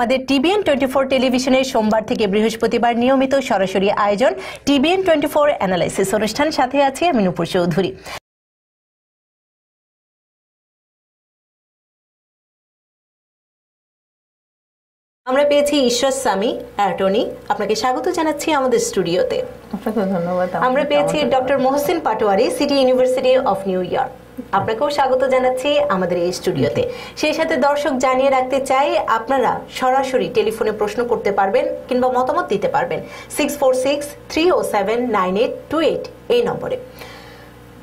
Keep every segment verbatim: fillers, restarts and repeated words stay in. TBN चौबीस television सोमवार थेके बृहस्पतिवार नियमित सरासरि आयोजन टीबीएन चौबीस एनालिसिस अनुष्ठान साथे आछि आमि नूपुर चौधुरी। আমরা পেয়েছি ঈশ্বর স্বামী অ্যাটর্নি, আপনাকে স্বাগত জানাচ্ছি আমাদের স্টুডিওতে। আপনাকে ধন্যবাদ। আমরা পেয়েছি doctor Mohsin Patwari, City University of New York, আপনাকেও স্বাগত জানাচ্ছি আমাদের এই স্টুডিওতে। সেই সাথে দর্শক জানিয়ে রাখতে চাই আপনারা সরাসরি টেলিফোনে প্রশ্ন করতে পারবেন কিংবা মতামত দিতে পারবেন six four six three zero seven nine eight two eight এই নম্বরে।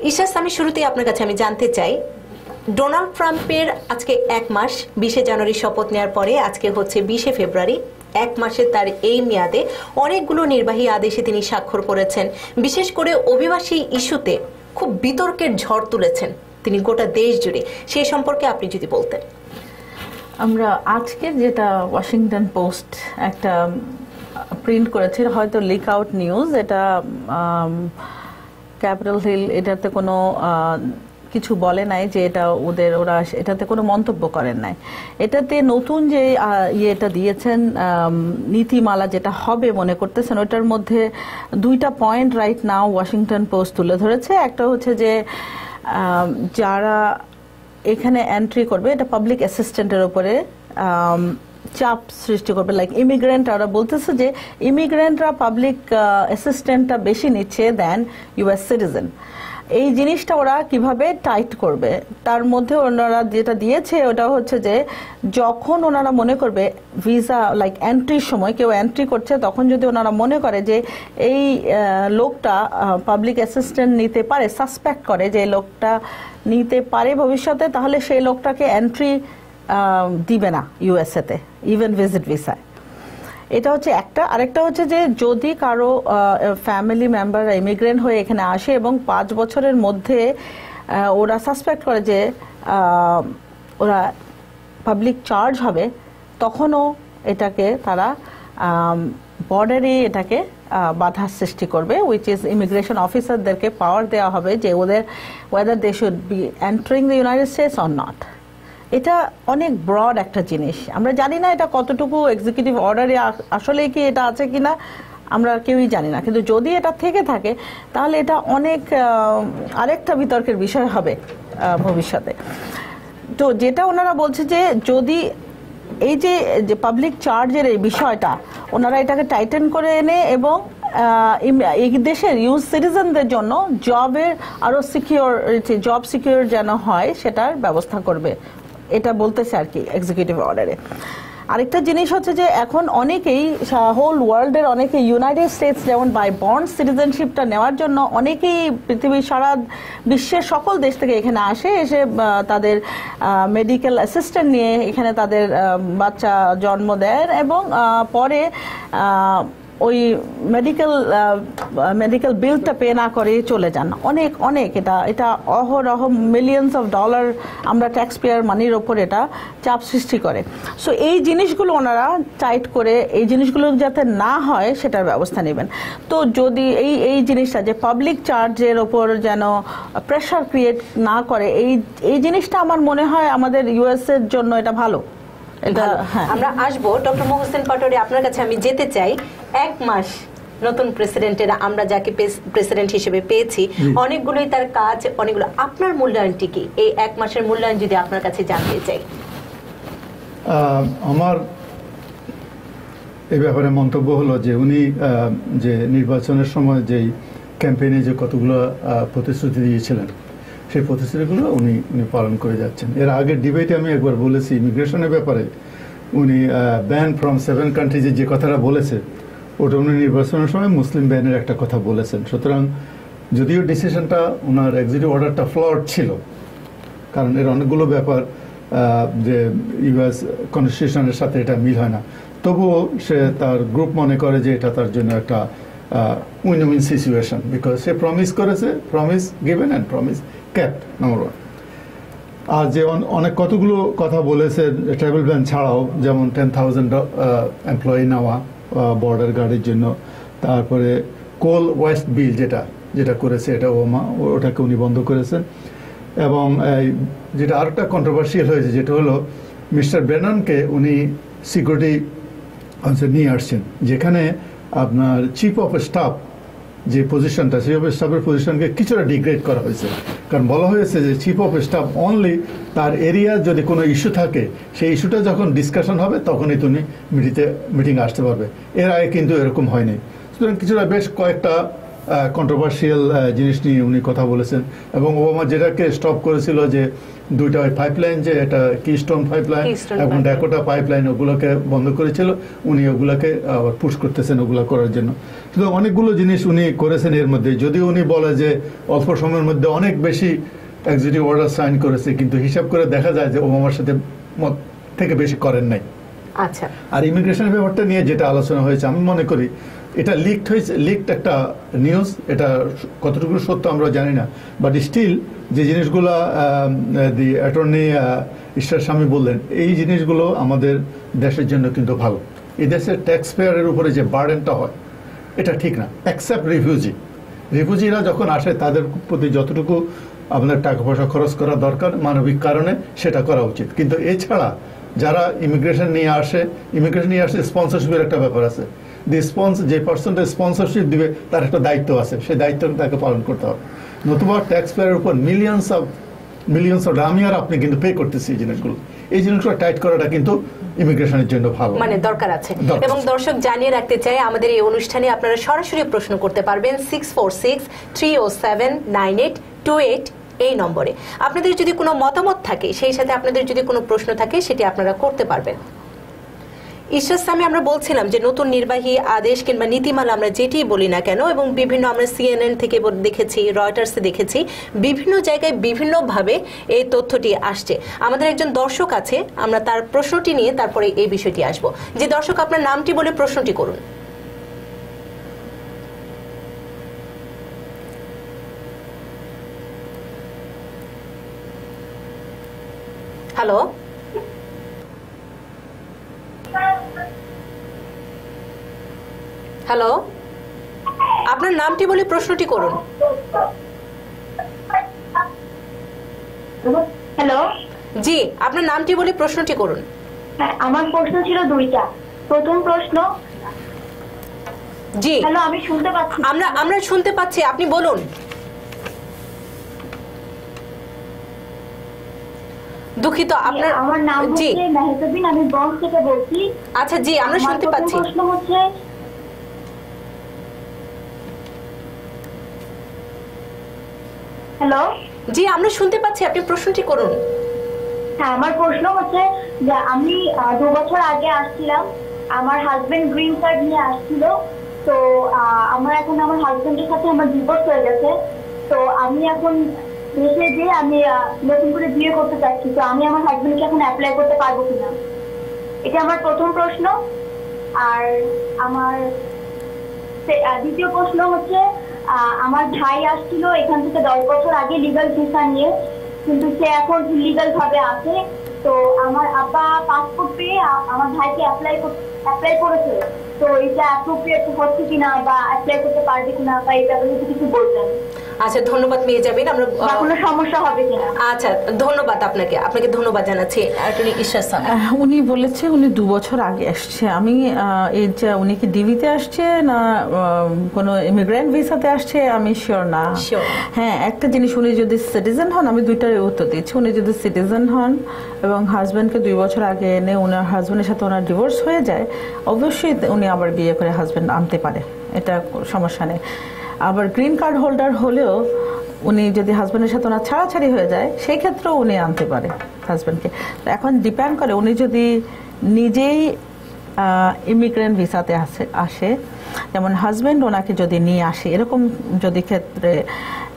ঈশ্বর স্বামী, শুরুতেই আপনার কাছে আমি জানতে চাই, ডোনাল্ড ট্রাম্পের আজকে এক মাস, বিশে জানুয়ারি শপথ নেওয়ার পরে আজকে হচ্ছে বিশে ফেব্রুয়ারি, এক মাসে তার এই মেয়াদে অনেকগুলো নির্বাহী আদেশে তিনি স্বাক্ষর করেছেন, বিশেষ করে অভিবাসী ইস্যুতে খুব বিতর্কের ঝড় তুলেছেন তিনি গোটা দেশ জুড়ে, সেই সম্পর্কে আপনি যদি বলতেন। আমরা আজকে যেটা ওয়াশিংটন পোস্ট একটা প্রিন্ট করেছে, হয়তো লিক আউট নিউজ, এটা ক্যাপিটাল হিল এটাতে কোনো কিছু বলে নাই যে এটা ওদের, ওরা এটাতে কোনো মন্তব্য করেন নাই। এটাতে নতুন যে ইয়েটা দিয়েছেন নীতিমালা যেটা হবে মনে করতেছেন, ওটার মধ্যে দুইটা point right now Washington Post তুলে ধরেছে। একটা হচ্ছে যে যারা এখানে এন্ট্রি করবে এটা পাবলিক অ্যাসিস্ট্যান্টের ওপরে চাপ সৃষ্টি করবে, লাইক ইমিগ্রেন্ট। ওরা বলতেছে যে ইমিগ্রেন্টরা পাবলিক অ্যাসিস্ট্যান্টটা বেশি নিচ্ছে দেন ইউএস সিটিজেন। এই জিনিসটা ওরা কিভাবে টাইট করবে, তার মধ্যে ওনারা যেটা দিয়েছে ওটা হচ্ছে যে যখন ওনারা মনে করবে ভিসা লাইক এন্ট্রির সময় কেউ এন্ট্রি করছে, তখন যদি ওনারা মনে করে যে এই লোকটা পাবলিক অ্যাসিস্ট্যান্ট নিতে পারে, সাসপেক্ট করে যে এই লোকটা নিতে পারে ভবিষ্যতে, তাহলে সেই লোকটাকে এন্ট্রি দিবে না ইউএসএতে, ইভেন ভিজিট ভিসায়। এটা হচ্ছে একটা। আরেকটা হচ্ছে যে যদি কারো ফ্যামিলি মেম্বার ইমিগ্রেন্ট হয়ে এখানে আসে এবং পাঁচ বছরের মধ্যে ওরা সাসপেক্ট করে যে ওরা পাবলিক চার্জ হবে, তখনও এটাকে তারা বর্ডারে এটাকে বাধা সৃষ্টি করবে, উইচ ইজ ইমিগ্রেশন অফিসারদেরকে পাওয়ার দেওয়া হবে যে ওদের whether they should be entering the United States or not. এটা অনেক ব্রড একটা জিনিস, আমরা জানি না এটা কতটুকু এক্সিকিউটিভ অর্ডারে আসলে কি এটা আছে কিনা আমরা কেউই জানি না, কিন্তু যদি এটা থেকে থাকে তাহলে এটা অনেক আরেকটা বিতর্কের বিষয় হবে ভবিষ্যতে। তো যেটা ওনারা বলছে যে যদি এই যে যে পাবলিক চার্জের এই বিষয়টা ওনারা এটাকে টাইটেন করে এনে এবং এই দেশের ইউএস সিটিজেনদের জন্য জবের আরও সিকিউর, জব সিকিউর যেন হয় সেটার ব্যবস্থা করবে, এটা বলতেছে আর কি এক্সিকিউটিভ অর্ডারে। আরেকটা জিনিস হচ্ছে যে এখন অনেকেই হোল ওয়ার্ল্ডের অনেকে ইউনাইটেড স্টেটস যেমন বাই বন্ড সিটিজেনশিপটা নেওয়ার জন্য অনেকেই পৃথিবীর সারা বিশ্বের সকল দেশ থেকে এখানে আসে, এসে তাদের মেডিকেল অ্যাসিস্ট্যান্ট নিয়ে এখানে তাদের বাচ্চা জন্ম দেন এবং পরে ওই মেডিকেল মেডিকেল বিলটা পে না করে চলে যান। অনেক অনেক এটা এটা অহরহ মিলিয়নস অফ ডলার আমরা ট্যাক্স পেয়ার মানির ওপর এটা চাপ সৃষ্টি করে। সো এই জিনিসগুলো ওনারা টাইট করে এই জিনিসগুলো যাতে না হয় সেটার ব্যবস্থা নেবেন। তো যদি এই এই জিনিসটা যে পাবলিক চার্জের ওপর যেন প্রেশার ক্রিয়েট না করে, এই এই জিনিসটা আমার মনে হয় আমাদের ইউএসের জন্য এটা ভালো। আমরা আসবো ডক্টর মোহসিন পাটোয়ারি, আপনার কাছে আমি যেতে চাই। এক মাস নতুন প্রেসিডেন্টের, আমরা যাকে প্রেসিডেন্ট হিসেবে পেয়েছি, অনেকগুলোই তার কাজ, অনেকগুলো আপনার মূল্যায়নটি কি এই এক মাসের মূল্যায়ন যদি আপনার কাছে জানতে চাই। আমার এই ব্যাপারে মন্তব্য হলো যে উনি যে নির্বাচনের সময় যেই ক্যাম্পেইনে যে কতগুলো প্রতিশ্রুতি দিয়েছিলেন সেই প্রতিশ্রুতিগুলো উনি উনি পালন করে যাচ্ছেন। এর আগের ডিবেটে আমি একবার বলেছি ইমিগ্রেশনের ব্যাপারে উনি ব্যান ফ্রম সেভেন কান্ট্রিজে যে কথাটা বলেছে ওটা উনি নির্বাচনের সময় মুসলিম ব্যানের একটা কথা বলেছেন। সুতরাং যদিও ডিসিশনটা ওনার এক্সিকিউটিভ অর্ডারটা ফ্লড ছিল, কারণ এর অনেকগুলো ব্যাপার যে ইউএস কনস্টিটিউশনের সাথে এটা মিল হয় না, তবুও সে তার গ্রুপ মনে করে যে এটা তার জন্য একটা উইন উইন সিচুয়েশন, বিকজ সে প্রমিস করেছে, promise given and promise kept number one. আর যে অনেক কতগুলো কথা বলেছে ট্রাভেল ব্যান ছাড়াও, যেমন টেন থাউজেন্ড এমপ্লয়ি নেওয়া বর্ডার গার্ডের জন্য, তারপরে কোল ওয়েস্ট বিল যেটা যেটা করেছে এটা ওমা ওটাকে উনি বন্ধ করেছেন, এবং যেটা আরেকটা কন্ট্রোভার্সিয়াল হয়েছে যেটা হলো मिस्टर बेनन के उन्हीं सिक्योरिटी आंसर नहीं आर्चन जेकने अपना चीफ ऑफ स्टाफ जे पोजीशन था चीफ ऑफ स्टाफ पोजीशन के किचरा डिग्रेड करा हुआ है कारण बोला हुआ है जे चीफ ऑफ स्टाफ ओनली तार एरिया जो दिकोनो इश्यू था के शे इश्यू टा जोखन डिस्कशन होगा तोखन इतने मीटिंग मीटिंग आर्चते बाबे एराय किंतु एरकुम होय नहीं सुन किचरा बेश कोएक्टा কন্ট্রোভার্সিয়াল জিনিস নিয়ে উনি কথা বলেছেন এবং ওবামা যেটাকে স্টপ করেছিল যে দুইটা পাইপলাইন যে এটা কিস্টোন পাইপলাইন এবং ড্যাকোটা পাইপলাইন ওগুলোকে বন্ধ করেছিল উনি ওগুলোকে আবার পুশ করতেছেন ওগুলো করার জন্য কিন্তু অনেকগুলো জিনিস উনি করেছেন এর মধ্যে যদি উনি বলে যে অল্প সময়ের মধ্যে অনেক বেশি এক্সিকিউটিভ অর্ডার সাইন করেছে কিন্তু হিসাব করে দেখা যায় যে ওবামার সাথে মত থেকে বেশি করেন নাই। আচ্ছা আর ইমিগ্রেশনের ব্যাপারটা নিয়ে যেটা আলোচনা হয়েছে আমি মনে করি এটা লিকড হয়েছে লিকড একটা নিউজ এটা কতটুকু সত্য আমরা জানি না বাট স্টিল যে জিনিসগুলো দি অ্যাটর্নি ঈশ্বর স্বামী বললেন এই জিনিসগুলো আমাদের দেশের জন্য কিন্তু ভালো এই দেশের ট্যাক্স পেয়ারের উপরে যে বার্ডেনটা হয় এটা ঠিক না এক্সেপ্ট রিফিউজি রিফিউজিরা যখন আসে তাদের প্রতি যতটুকু আপনার টাকা পয়সা খরচ করা দরকার মানবিক কারণে সেটা করা উচিত কিন্তু এছাড়া যারা ইমিগ্রেশন নিয়ে আসে ইমিগ্রেশন নিয়ে আসে স্পন্সরশিপের একটা ব্যাপার আছে যে পার্সনটা স্পন্সরশিপ দিবে তার একটা দায়িত্ব আছে সেই দায়িত্বটা তাকে পালন করতে হবে নতুবা ট্যাক্স পেয়ারের উপর millions of millions of dollar আপনি কিন্তু পে করতেছি এই জিনিসগুলো এই জিনিসগুলো টাইট করাটা কিন্তু ইমিগ্রেশনের জন্য ভালো মানে দরকার আছে এবং দর্শক জানিয়ে রাখতে চাই আমাদের এই অনুষ্ঠানে আপনারা সরাসরি প্রশ্ন করতে পারবেন six four six three zero seven nine eight two eight এই নম্বরে আপনাদের যদি কোনো মতামত থাকে সেই সাথে আপনাদের যদি কোনো প্রশ্ন থাকে সেটি আপনারা করতে পারবেন। ঈশ্বর স্বামী আমরা বলছিলাম যে নতুন নির্বাহী আদেশ কিংবা নীতিমালা আমরা যেটিই বলি না কেন এবং বিভিন্ন আমরা সিএনএন থেকে দেখেছি রয়টার্সে দেখেছি বিভিন্ন জায়গায় বিভিন্নভাবে এই তথ্যটি আসছে আমাদের একজন দর্শক আছে আমরা তার প্রশ্নটি নিয়ে তারপরে এই বিষয়টি আসবো যে দর্শক আপনার নামটি বলে প্রশ্নটি করুন। হ্যালো হ্যালো আপনার নামটি বলে প্রশ্নটি করুন। হ্যালো জি আপনার নামটি বলে প্রশ্নটি করুন। আমার প্রশ্ন ছিল দুইটা প্রথম প্রশ্ন জি হ্যালো আমি শুনতে পাচ্ছি আমরা আমরা শুনতে পাচ্ছি আপনি বলুন। দুঃখিত আপনার আমার নাম হচ্ছে মেহতাবিন আমি বংশ থেকে বলছি। আচ্ছা জি আমরা শুনতে পাচ্ছি প্রশ্ন হচ্ছে হ্যালো জি আমরা শুনতে পাচ্ছি আপনি প্রশ্নটি করুন। হ্যাঁ আমার প্রশ্ন হচ্ছে যে আমি দু বছর আগে আসছিলাম আমার হাজবেন্ড গ্রিন কার্ড নিয়ে আসছিল তো আমার এখন আমার হাজবেন্ডের সাথে আমার ডিভোর্স হয়ে গেছে তো আমি এখন দেশে যে আমি নতুন করে বিয়ে করতে চাচ্ছি তো আমি আমার হাজবেন্ডকে এখন অ্যাপ্লাই করতে পারবো কিনা এটা আমার প্রথম প্রশ্ন। আর আমার দ্বিতীয় প্রশ্ন হচ্ছে আমার ভাই আসছিল এখান থেকে দশ বছর আগে লিগাল ভিসা নিয়ে কিন্তু সে এখন ইলিগাল ভাবে আছে তো আমার আব্বা পাসপোর্ট পেয়ে আমার ভাইকে অ্যাপ্লাই অ্যাপ্লাই করেছে তো এটা অ্যাপ্রোপ্রিয়েট হচ্ছে কিনা বা অ্যাপ্লাই করতে পারবে কিনা বা এটা যদি কিছু বলতেন। আচ্ছা ধন্যবাদ পেয়ে যাবেন আমরা কোনো সমস্যা হবে কিনা। আচ্ছা ধন্যবাদ আপনাকে আপনাকে ধন্যবাদ জানাচ্ছি অ্যাটর্নি ঈশ্বর স্যার। উনি বলেছে উনি দু বছর আগে আসছে আমি এই যে উনি কি ডিভিতে আসছে না কোনো ইমিগ্রেন্ট ভিসাতে আসছে আমি শিওর না। হ্যাঁ একটা জিনিস উনি যদি সিটিজেন হন আমি দুইটার উত্তর দিচ্ছি উনি যদি সিটিজেন হন এবং হাজব্যান্ডকে দুই বছর আগে এনে ওনার হাজব্যান্ডের সাথে ওনার ডিভোর্স হয়ে যায় অবশ্যই উনি আবার বিয়ে করে হাজব্যান্ড আনতে পারে এটা সমস্যা নেই। আবার গ্রিন কার্ড হোল্ডার হলেও উনি যদি হাজব্যান্ডের সাথে ওনার ছাড়াছাড়ি হয়ে যায় সেই ক্ষেত্রেও উনি আনতে পারে হাজব্যান্ডকে এখন ডিপেন্ড করে উনি যদি নিজেই ইমিগ্রেন্ট ভিসাতে আসে আসে যেমন হাজব্যান্ড ওনাকে যদি নিয়ে আসে এরকম যদি ক্ষেত্রে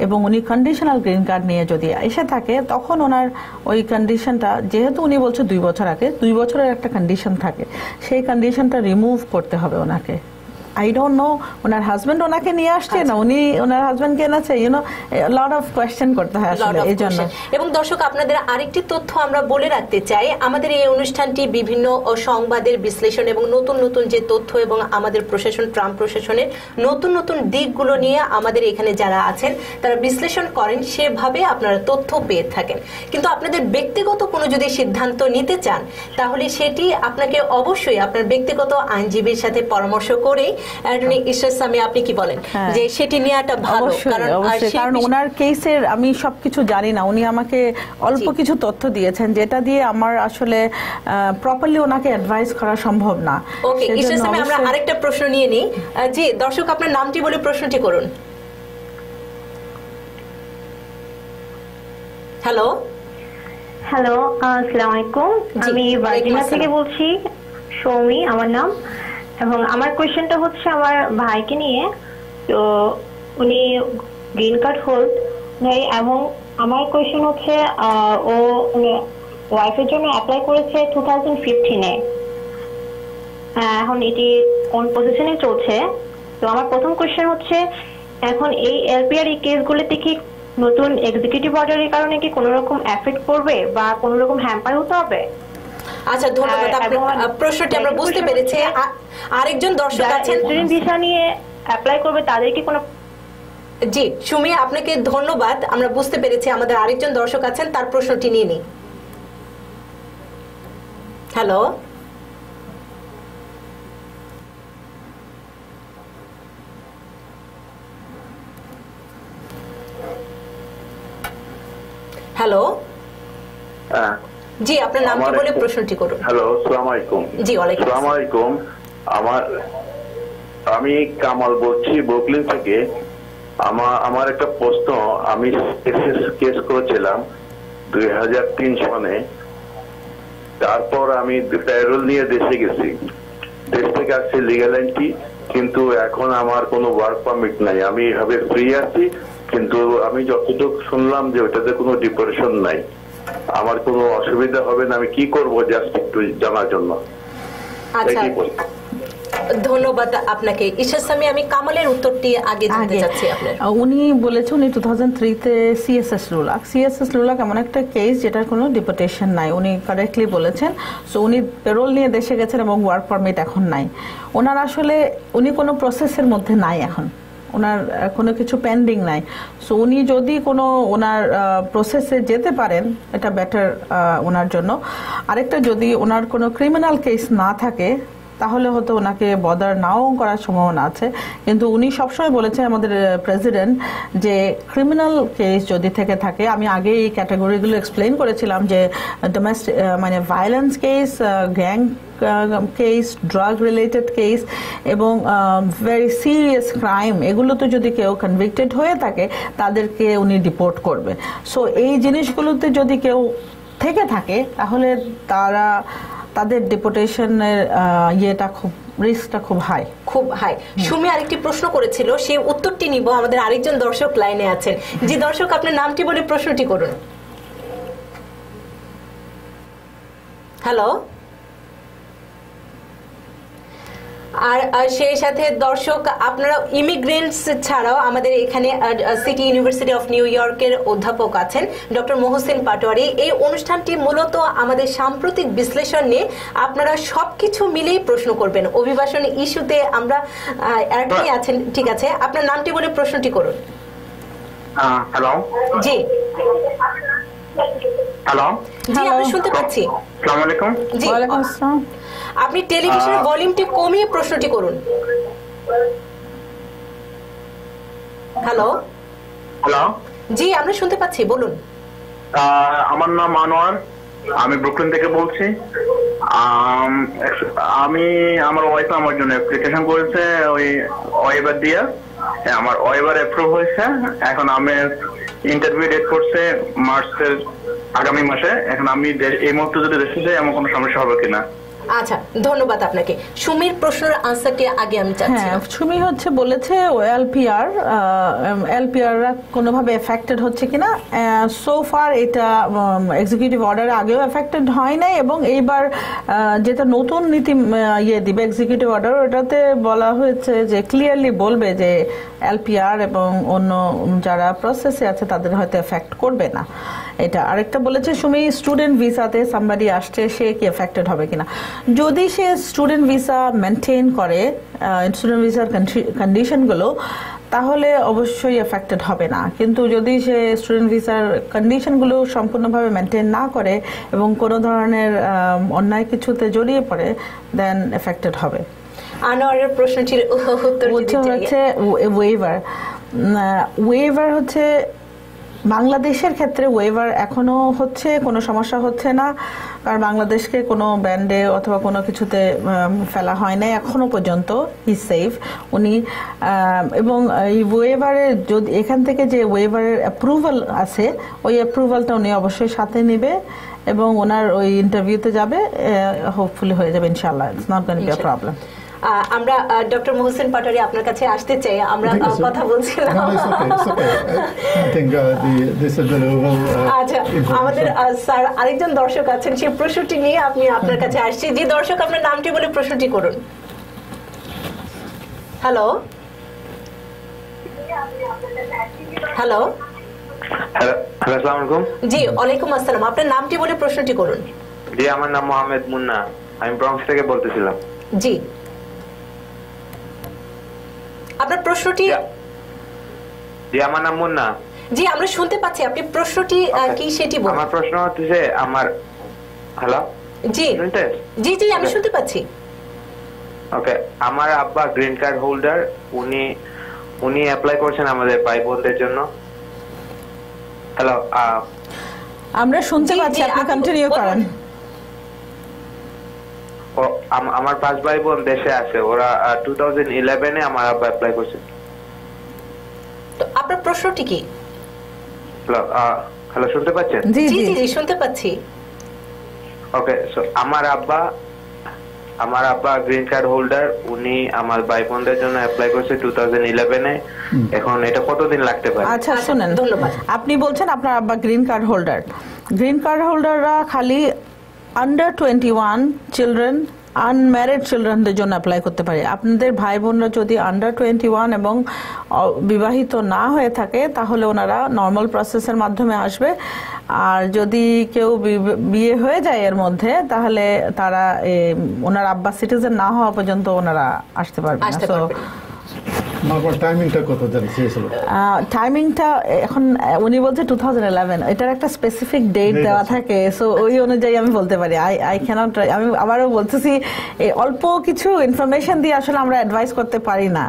এবং উনি কন্ডিশনাল গ্রিন কার্ড নিয়ে যদি এসে থাকে তখন ওনার ওই কন্ডিশনটা যেহেতু উনি বলছে দুই বছর আগে দুই বছরের একটা কন্ডিশন থাকে সেই কন্ডিশনটা রিমুভ করতে হবে ওনাকে I don't know उनका husband होना के नहीं आश्चर्य ना उन्हीं उनका husband के ना चाहिए you know a lot of question करता है आश्चर्य इजाना एवं दर्शक आपने देर आरेक्टी तथ्य हमरा बोले रखते चाहिए आमदर ये अनुष्ठान टी विभिन्न और शंघबादेर विश्लेषण एवं नोटुन नोटुन जे तथ्य एवं आमदर प्रोसेशन ट्राम प्रोसेशने नोटुन नोटुन दिग गुलो निया आमदर एकाने जाला आचेन तर विश्लेषण करें शे भावे आपना तथ्य पे थकें किंतु आपने देर व्यक्तिगत कोनो जुदे सिद्धांत नीते चान ताहुले शेटी आपना के अवश्य आपना व्यक्तिगत आंजीबीर साथे परामर्श करे एटनी इस समय आपने की बोलें जे शेटी निया टा भालो कारण उनार केसेर अमी सब किचु जानी ना उन्हीं आमा के अल्प किचु तथ्य दिए थे जेटा दिए आमर आश्चर्ले प्रॉपर्ली उना के एडवाइस करा संभव ना ओके इस समय हमरा आरेक्टा प्रश्न निये नहीं जी दर्शक आपने नाम टी बोले प्रश्न टी करुन हेलो हेलो अस्सलामुअलैकुम अमी वाजिना से के बोल ची शोमी आमर नाम एवं आमर क्वेश्चन तो होता है आमर भाई की नहीं है तो उन्हें ग्रीन कार्ड होल्ड नहीं एवं आमर क्वेश्चन होता है आ वो उन्हें वाइफ जो ने अप्लाई करे थे दो हज़ार पंद्रह में आ हम इटी ऑन पोजीशन है चोट है तो आमर प्रथम क्वेश्चन होता है एकोन ए एलपीआर केस गुले देखी नोटों एग्जीक्यूटिव बॉडी के कारण कि कोनो रकम एफिट करवे बा कोनो रकम हैम्पर होता है আচ্ছা ধন্যবাদ আপনি প্রশ্নটি আমরা বুঝতে পেরেছি আরেকজন দর্শক আছেন স্টুডেন্ট ভিসা নিয়ে অ্যাপ্লাই করবে তাদের কি কোনো জি সুমি আপনাকে ধন্যবাদ আমরা বুঝতে পেরেছি আমাদের আরেকজন দর্শক আছেন তার প্রশ্নটি নিয়ে নি হ্যালো হ্যালো হ্যাঁ जी आपने नाम क्या बोले प्रश्न ठीक करो। हेलो सलामाइकुम। जी वाले सलामाइकुम। आमार आमी कामल बोची बोकलिन से के आमा आमार एक पोस्टों आमी केस केस को चलाम दो हज़ार तीन शोने तार पर आमी पैरोल निये देशे किसी देशे का से लीगल एंटी किंतु एकोन आमार कोनो वर्क परमिट नहीं आमी हवे फ्री आती किंतु आमी जोखिम तो सुनलाम जो इतने कोनो डिप्रेशन नहीं आमार को असुविधा होवे ना मैं की कर वो जस्ट टू जाना चलना। अच्छा। धन्यवाद आपनाके इस समय आमी कामलेर उत्तरটি আগে জানতে চাচ্ছি আপনি উনি বলেছেন উনি दो हज़ार तीन তে সিএসএস লুলাক সিএসএস লুলাক এমন একটা কেস যেটার কোনো ডিপোর্টেশন নাই উনি কারেক্টলি বলেছেন সো উনি পেরোল নিয়ে দেশে গেছেন এবং ওয়ার্ক পারমিট এখন নাই ওনার আসলে উনি কোনো প্রসেসের মধ্যে নাই এখন ওনার কোনো কিছু পেন্ডিং নাই সো উনি যদি কোনো ওনার প্রসেসে যেতে পারেন এটা বেটার ওনার জন্য আরেকটা যদি ওনার কোনো ক্রিমিনাল কেস না থাকে তাহলে হয়তো ওনাকে বদার নাও করার সম্ভাবনা আছে কিন্তু উনি সব সময় বলেছে আমাদের প্রেসিডেন্ট যে ক্রিমিনাল কেস যদি থেকে থাকে আমি আগে এই ক্যাটাগরিগুলো এক্সপ্লেইন করেছিলাম যে ডোমেস্টিক মানে violence case gang case drug related case एवं वेरी सीरियस क्राइम एगुलो तो जो दिके वो कन्विक्टेड होए ताके तादर के उन्हें डिपोर्ट कर बे सो ये जिनिश गुलो तो जो दिके वो थे क्या थाके ताहोले तारा तादर डिपोर्टेशन ने ये टाकू रिस्क टा खूब हाई खूब हाई शुमी आरेक्टी प्रश्न करेछिलो शे उत्तरटी निबो आमादेर आरेकजन दर्शक लाइने आछेन जी दर्शक आपनार नामटी बोले प्रश्नटी करुन हेलो आर शेष अथे दर्शक आपनरा इमिग्रेंट्स छाड़ाओ आमादेर एखाने सिटी यूनिवर्सिटी ऑफ न्यूयॉर्क के अध्यापक आছেন डॉक्टर मोहसिन पाटोয়ারী এই অনুষ্ঠানটি মূলত আমাদের সাম্প্রতিক বিশ্লেষণ নিয়ে আপনারা সবকিছু মিলেই প্রশ্ন করবেন অভিবাসন ইস্যুতে আমরা আরেকটি আছেন ঠিক আছে আপনার নামটি বলে প্রশ্নটি করুন হ্যালো জি হ্যালো জি আপনি শুনতে পাচ্ছি আসসালামু আলাইকুম জি ওয়ালাইকুম আসসালাম আপনি টেলিভিশনের ভলিউমটি কমিয়ে প্রশ্নটি করুন হ্যালো হ্যালো জি আমরা শুনতে পাচ্ছি বলুন আমার নাম আনোয়ার আমি ব্রুকলিন থেকে বলছি আমি আমার ওয়াইফ আমার জন্য অ্যাপ্লিকেশন করেছে ওই ওয়েবার দিয়ে আমার ওয়েবার অ্যাপ্রুভ হয়েছে এখন আমি ইন্টারভিউ ডেট করছে মার্চের আগামী মাসে এখন আমি এই মুহূর্তে যদি দেশে যাই আমার কোনো সমস্যা হবে কিনা আচ্ছা ধন্যবাদ আপনাকে। সুমির প্রশ্নের আনসারটি আগে আমি চাচ্ছি। সুমি হচ্ছে বলেছে এলপিআর এলপিআর কোনোভাবে এফেক্টেড হচ্ছে কিনা। সো ফার এটা এক্সিকিউটিভ অর্ডার আগেও এফেক্টেড হয় নাই এবং এইবার যেটা নতুন নীতি ইয়ে দিবে এক্সিকিউটিভ অর্ডার ওটাতে বলা হয়েছে যে ক্লিয়ারলি বলবে যে এলপিআর এবং অন্য যারা প্রসেসে আছে তাদের হয়তো এফেক্ট করবে না। এটা আরেকটা বলেছে সুমি স্টুডেন্ট ভিসাতে সামবাডি আসছে সে কি এফেক্টেড হবে কিনা। যদি সে স্টুডেন্ট ভিসা মেনটেন করে স্টুডেন্ট ভিসার কন্ডিশনগুলো তাহলে অবশ্যই এফেক্টেড হবে না, কিন্তু যদি সে স্টুডেন্ট ভিসার কন্ডিশনগুলো সম্পূর্ণভাবে মেনটেন না করে এবং কোনো ধরনের অন্যায় কিছুতে জড়িয়ে পড়ে দেন এফেক্টেড হবে। আনোয়ারের প্রশ্ন ছিল হচ্ছে ওয়েভার ওয়েভার হচ্ছে বাংলাদেশের ক্ষেত্রে ওয়েভার এখনো হচ্ছে কোনো সমস্যা হচ্ছে না, কারণ বাংলাদেশকে কোনো ব্যান্ডে অথবা কোনো কিছুতে ফেলা হয় নাই এখনো পর্যন্ত। ইজ সেফ উনি এবং এই ওয়েভারের যদি এখান থেকে যে ওয়েভারের অ্যাপ্রুভাল আছে ওই অ্যাপ্রুভালটা উনি অবশ্যই সাথে নেবে এবং ওনার ওই ইন্টারভিউতে যাবে, হোপফুলি হয়ে যাবে ইনশাআল্লাহ। It's not gonna be a problem. আমরা ডক্টর মোহসিন পাটোয়ারি আপনার কাছে আসতে চাই, আমরা কথা বলছিলাম। আচ্ছা আমাদের স্যার আরেকজন দর্শক আছেন, সেই প্রশ্নটি নিয়ে আপনি আপনার কাছে আসছি। যে দর্শক আপনার নামটি বলে প্রশ্নটি করুন। হ্যালো হ্যালো হ্যালো আসসালামু আলাইকুম। জি ওয়ালাইকুম আসসালাম। আপনার নামটি বলে প্রশ্নটি করুন। জি আমার নাম মোহাম্মদ মুন্না, আমি ব্রঙ্কস থেকে বলতেছিলাম। জি আপনার প্রশ্নটি। জি আমার নাম মুন্না। জি আমরা শুনতে পাচ্ছি, আপনি প্রশ্নটি কি সেটি বলুন। আমার প্রশ্ন হচ্ছে আমার হ্যালো জি জি জি আমি শুনতে পাচ্ছি। ওকে আমার আব্বা গ্রিন কার্ড হোল্ডার, উনি উনি অ্যাপ্লাই করছেন আমাদের ভাই বোনদের জন্য। হ্যালো আমরা শুনতে পাচ্ছি, আপনি কন্টিনিউ করুন। আমার পাঁচ ভাই বোন দেশে আছে, ওরা দুই হাজার এগারো এ আমার আব্বা অ্যাপ্লাই করেছে। তো আপনার প্রশ্নটি কি? হ্যালো শুনতে পাচ্ছেন? জি জি শুনতে পাচ্ছি। ওকে সো আমার আব্বা আমার আব্বা গ্রিন কার্ড হোল্ডার, উনি আমার ভাই বোনদের জন্য অ্যাপ্লাই করেছে দুই হাজার এগারো এ। এখন এটা কতদিন লাগতে পারে? আচ্ছা শুনেন, ধন্যবাদ। আপনি বলছেন আপনার আব্বা green card holder. Green card হোল্ডাররা খালি under twenty one children unmarried চিলড্রেনদের জন্য অ্যাপ্লাই করতে পারে। আপনাদের ভাই বোনরা যদি আন্ডার টোয়েন্টি ওয়ান এবং বিবাহিত না হয়ে থাকে তাহলে ওনারা নর্মাল প্রসেসের মাধ্যমে আসবে, আর যদি কেউ বিয়ে হয়ে যায় এর মধ্যে তাহলে তারা ওনার আব্বা সিটিজেন না হওয়া পর্যন্ত ওনারা আসতে পারবে না। সো টাইমিংটা এখন উনি বলছে দুই হাজার এগারো, এটার একটা স্পেসিফিক ডেট দেওয়া থাকে। সো ওই অনুযায়ী আমি বলতে পারি, আই আই ক্যানট, আমি আবারও বলতেছি এই অল্প কিছু ইনফরমেশন দিয়ে আসলে আমরা অ্যাডভাইস করতে পারি না।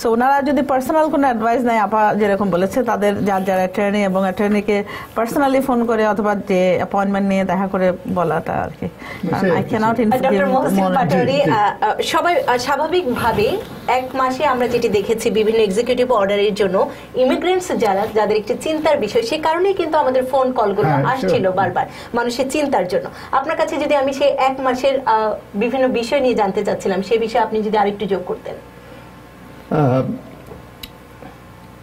সো ওনারা যদি পার্সোনাল কোনো অ্যাডভাইস নেয়, আপা যেরকম বলেছে তাদের যার যার অ্যাটর্নি এবং অ্যাটর্নিকে পার্সোনালি ফোন করে অথবা যে অ্যাপয়েন্টমেন্ট নিয়ে দেখা করে বলাটা আর কি। I cannot inform. সবাই স্বাভাবিকভাবে এক মাসে আমরা যেটি দেখেছি বিভিন্ন এক্সিকিউটিভ অর্ডারের জন্য ইমিগ্রেন্টস যারা, যাদের একটি চিন্তার বিষয়, সে কারণেই কিন্তু আমাদের ফোন কলগুলো আসছিল বারবার মানুষের চিন্তার জন্য। আপনার কাছে যদি আমি সেই এক মাসের বিভিন্ন বিষয় নিয়ে জানতে চাচ্ছিলাম, সেই বিষয়ে আপনি যদি আরেকটু যোগ করতেন।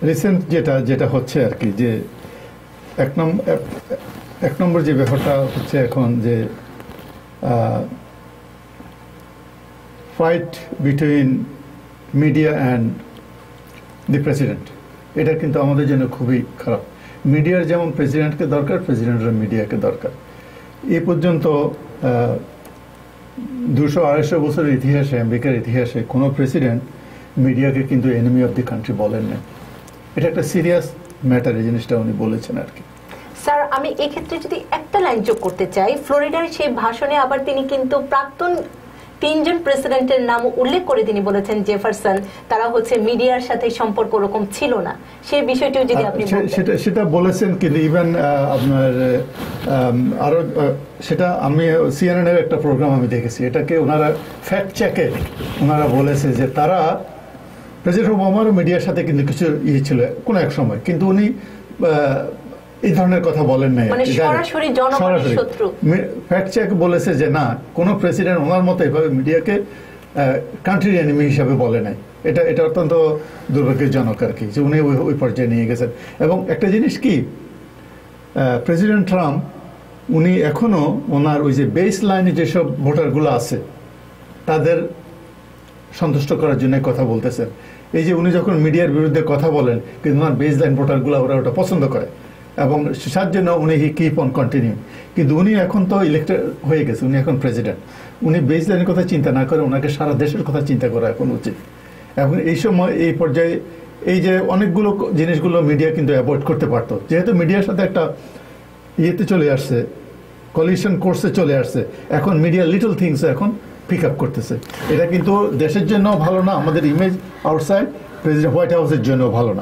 রিসেন্ট যেটা যেটা হচ্ছে আর কি, যে এক নম্বর এক নম্বর যে ব্যাপারটা হচ্ছে এখন যে fight between media and the president, এটা কিন্তু আমাদের জন্য খুবই খারাপ। মিডিয়ার যেমন প্রেসিডেন্টকে দরকার, প্রেসিডেন্টের মিডিয়াকে দরকার। এ পর্যন্ত দুশো আড়াইশো বছরের ইতিহাসে, আমেরিকার ইতিহাসে কোনো প্রেসিডেন্ট মিডিয়াকে কিন্তু এনিমি অফ দি কান্ট্রি বলেন না। এটা একটা সিরিয়াস ম্যাটার, এই জিনিসটা উনি বলেছেন আর কি। স্যার আমি এক্ষেত্রে যদি একটা লাইন যোগ করতে চাই, ফ্লোরিডার সেই ভাষণে আবার তিনি কিন্তু প্রাক্তন তিনজন প্রেসিডেন্টের নাম উল্লেখ করে তিনি বলেছেন জেফারসন, তারা হচ্ছে মিডিয়ার সাথে সম্পর্ক ওরকম ছিল না, সেই বিষয়টিও যদি আপনি সেটা সেটা বলেছেন। কিন্তু ইভেন আপনার আরো সেটা আমি সিএনএন এর একটা প্রোগ্রাম আমি দেখেছি, এটাকে ওনারা ফ্যাক্ট চেকে ওনারা বলেছে যে তারা প্রেসিডেন্ট ওবামার মিডিয়ার সাথে কিন্তু কিছু ইয়ে ছিল কোনো এক সময়, কিন্তু উনি এই ধরনের কথা বলেন নাই, মানে সরাসরি জনগণের শত্রু। ফ্যাক্ট চেক বলেছে যে না, কোনো প্রেসিডেন্ট ওনার মতো এভাবে মিডিয়াকে কান্ট্রি এনিমি হিসাবে বলে নাই। এটা এটা অত্যন্ত দুর্ভাগ্যজনক আর কি, যে উনি ওই পর্যায়ে নিয়ে গেছেন। এবং একটা জিনিস কি, প্রেসিডেন্ট ট্রাম্প উনি এখনো ওনার ওই যে বেস লাইনে যেসব ভোটারগুলো আছে তাদের সন্তুষ্ট করার জন্য কথা বলতেছেন। এই যে উনি যখন মিডিয়ার বিরুদ্ধে কথা বলেন, কিন্তু ওনার বেস লাইন ভোটারগুলো ওরা ওটা পছন্দ করে এবং তার জন্য উনি কিপ অন কন্টিনিউ। কিন্তু উনি এখন তো ইলেক্টেড হয়ে গেছে, উনি এখন প্রেসিডেন্ট, উনি বেস লাইনের কথা চিন্তা না করে ওনাকে সারা দেশের কথা চিন্তা করা এখন উচিত। এখন এই সময় এই পর্যায়ে এই যে অনেকগুলো জিনিসগুলো মিডিয়া কিন্তু অ্যাভয়েড করতে পারতো, যেহেতু মিডিয়ার সাথে একটা ইয়েতে চলে আসছে, কলিউশন কোর্সে চলে আসছে। এখন মিডিয়া লিটল থিংস এখন পিক আপ করতেছে, এটা কিন্তু দেশের জন্য ভালো না, আমাদের ইমেজ আউটসাইড প্রেসিডেন্ট হোয়াইট হাউসের জন্য ভালো না।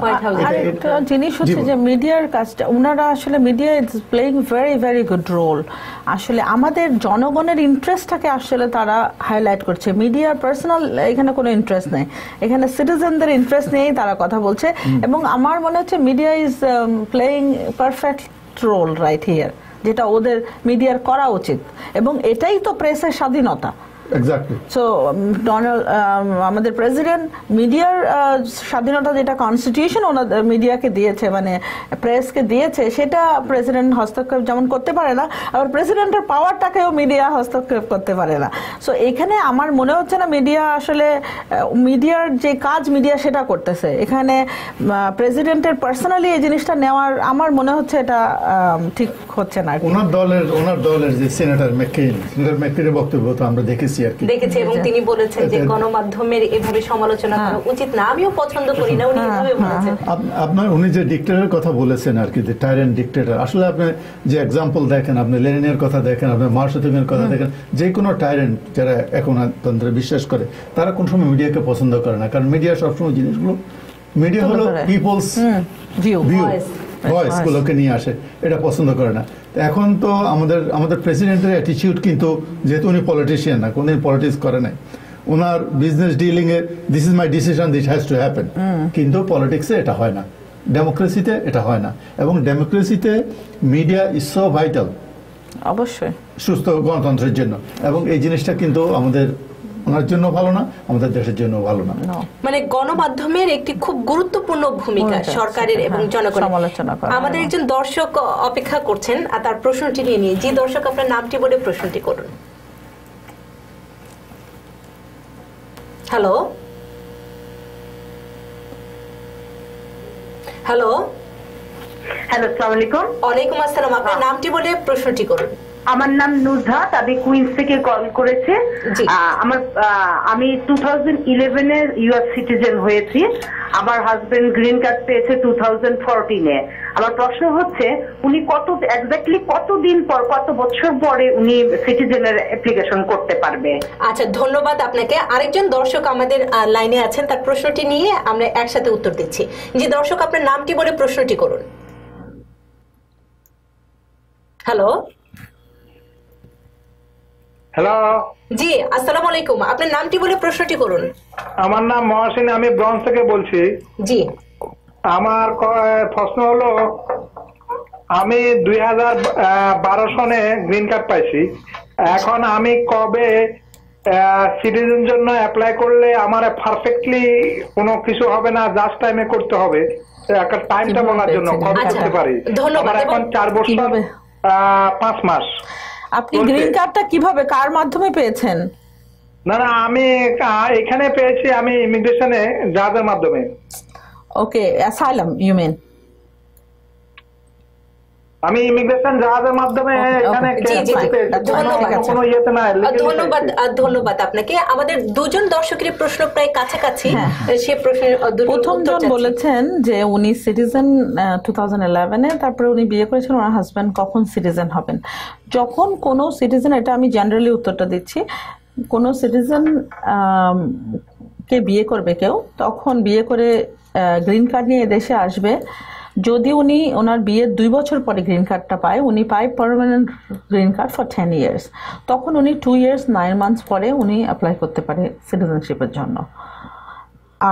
একটা জিনিস হচ্ছে যে মিডিয়ার কাজটা ওনারা আসলে media is playing very very good role. আসলে আমাদের জনগণের ইন্টারেস্টটাকে আসলে তারা হাইলাইট করছে, মিডিয়ার পার্সোনাল এখানে কোনো ইন্টারেস্ট নেই, এখানে সিটিজেনদের ইন্টারেস্ট নিয়েই তারা কথা বলছে। এবং আমার মনে হচ্ছে media is playing perfect role right here, যেটা ওদের মিডিয়ার করা উচিত এবং এটাই তো প্রেসের স্বাধীনতা। এক্স্যাক্টলি। সো ডোনাল্ড আমাদের প্রেসিডেন্ট মিডিয়ার স্বাধীনতা যেটা কনস্টিটিউশন ওনাদের মিডিয়াকে দিয়েছে, মানে প্রেসকে দিয়েছে, সেটা প্রেসিডেন্ট হস্তক্ষেপ যেমন করতে পারে না, আবার প্রেসিডেন্টের পাওয়ারটাকেও মিডিয়া হস্তক্ষেপ করতে পারে না। সো এখানে আমার মনে হচ্ছে না মিডিয়া আসলে মিডিয়ার যে কাজ মিডিয়া সেটা করতেছে, এখানে প্রেসিডেন্টের পার্সোনালি এই জিনিসটা নেওয়ার আমার মনে হচ্ছে এটা ঠিক হচ্ছে না। ওনার দলের ওনার দলের যে সেনেটর ম্যাককেইন, সেনেটর ম্যাককেইনের বক্তব্য তো আমরা দেখেছি দেখেছি এবং তিনি বলেছেন যে গণমাধ্যমের এভাবে সমালোচনা করা উচিত না, আমিও পছন্দ করি না। উনি এভাবে বলেছেন। আপনার উনি যে ডিক্টেটরের কথা বলেছেন আর কি, যে টাইরান্ট ডিক্টেটর, আসলে আপনি যে এক্সাম্পল দেখেন, আপনি লেনিনের কথা দেখেন, আপনি মাও সেতুংয়ের কথা দেখেন, যে কোনো টাইরান্ট যারা একনায়কতন্ত্রে বিশ্বাস করে তারা কোন সময় মিডিয়াকে পছন্দ করে না, কারণ মিডিয়া সবসময় জিনিসগুলো মিডিয়া হলো পিপলস ভিউ ভয়েসগুলোকে নিয়ে আসে, এটা পছন্দ করে না। এখন তো আমাদের আমাদের প্রেসিডেন্টের অ্যাটিটিউড কিন্তু, যেহেতু উনি পলিটিশিয়ান না, কোনদিন পলিটিক্স করে নাই, ওনার বিজনেস ডিলিংয়ে this is my decision, this has to happen, কিন্তু পলিটিক্সে এটা হয় না, ডেমোক্রেসিতে এটা হয় না। এবং ডেমোক্রেসিতে মিডিয়া ইজ সো ভাইটাল, অবশ্যই সুস্থ গণতন্ত্রের জন্য। এবং এই জিনিসটা কিন্তু আমাদের ওনার জন্য ভালো না, আমাদের দেশের জন্য ভালো না। মানে গণমাধ্যমের একটি খুব গুরুত্বপূর্ণ ভূমিকা সরকারের এবং জনগণের। আমাদের একজন দর্শক অপেক্ষা করছেন, আর তার প্রশ্নটি নিয়ে নিই। যে দর্শক, আপনার নামটি বলে প্রশ্নটি করুন। হ্যালো হ্যালো হ্যালো আসসালামু আলাইকুম। ওয়ালাইকুম আসসালাম। আপনার নামটি বলে প্রশ্নটি করুন। আমার নাম নুজহাত, আমি কুইন্স থেকে কল করেছি। আমার আমি দুই হাজার এগারো এ ইউএস সিটিজেন হয়েছি, আমার হাজবেন্ড গ্রিন কার্ড পেয়েছে দুই হাজার চৌদ্দ এ। আমার প্রশ্ন হচ্ছে উনি কত এক্স্যাক্টলি কতদিন পর, কত বছর পরে উনি সিটিজেনের অ্যাপ্লিকেশন করতে পারবে? আচ্ছা, ধন্যবাদ আপনাকে। আরেকজন দর্শক আমাদের লাইনে আছেন, তার প্রশ্নটি নিয়ে আমরা একসাথে উত্তর দিচ্ছি। জি দর্শক, আপনার নামটি বলে প্রশ্নটি করুন। হ্যালো হ্যালো জি আসসালামু আলাইকুম। আপনার নামটি বলে প্রশ্নটি করুন। আমার নাম মহসিন, আমি ব্রঞ্জ থেকে বলছি। জি, আমার প্রশ্ন হলো আমি দুই হাজার বারো সনে গ্রিন কার্ড পাইছি, এখন আমি কবে সিটিজেন জন্য অ্যাপ্লাই করলে আমার পারফেক্টলি কোনো কিছু হবে না, জাস্ট টাইমে করতে হবে, একটা টাইমটা বলার জন্য কবে করতে পারি? আমার এখন চার বছর পাঁচ মাস। আপনি গ্রিন কার্ডটা কিভাবে, কার মাধ্যমে পেয়েছেন? না না, আমি এখানে পেয়েছি, আমি ইমিগ্রেশনে যাদের মাধ্যমে। Okay, asylum you mean? আমি ইমিগ্রেশন যাদের মাধ্যমে এখানে কোনো ইয়েতে না। ধন্যবাদ, ধন্যবাদ আপনাকে। আমাদের দুজন দর্শকের প্রশ্ন প্রায় কাছাকাছি, সে প্রশ্নের প্রথমজন বলেছেন যে উনি সিটিজেন দুই হাজার এগারো এ, তারপরে উনি বিয়ে করেছেন, ওনার হাজব্যান্ড কখন সিটিজেন হবেন? যখন কোনো সিটিজেন, এটা আমি জেনারেলি উত্তরটা দিচ্ছি, কোনো সিটিজেন কে বিয়ে করবে কেউ, তখন বিয়ে করে গ্রিন কার্ড নিয়ে দেশে আসবে। যদি উনি ওনার বিয়ের দুই বছর পরে গ্রিন কার্ডটা পায়, উনি পায় permanent green card for ten years, তখন উনি টু ইয়ার্স নাইন মান্থস পরে উনি অ্যাপ্লাই করতে পারে সিটিজেনশিপের জন্য।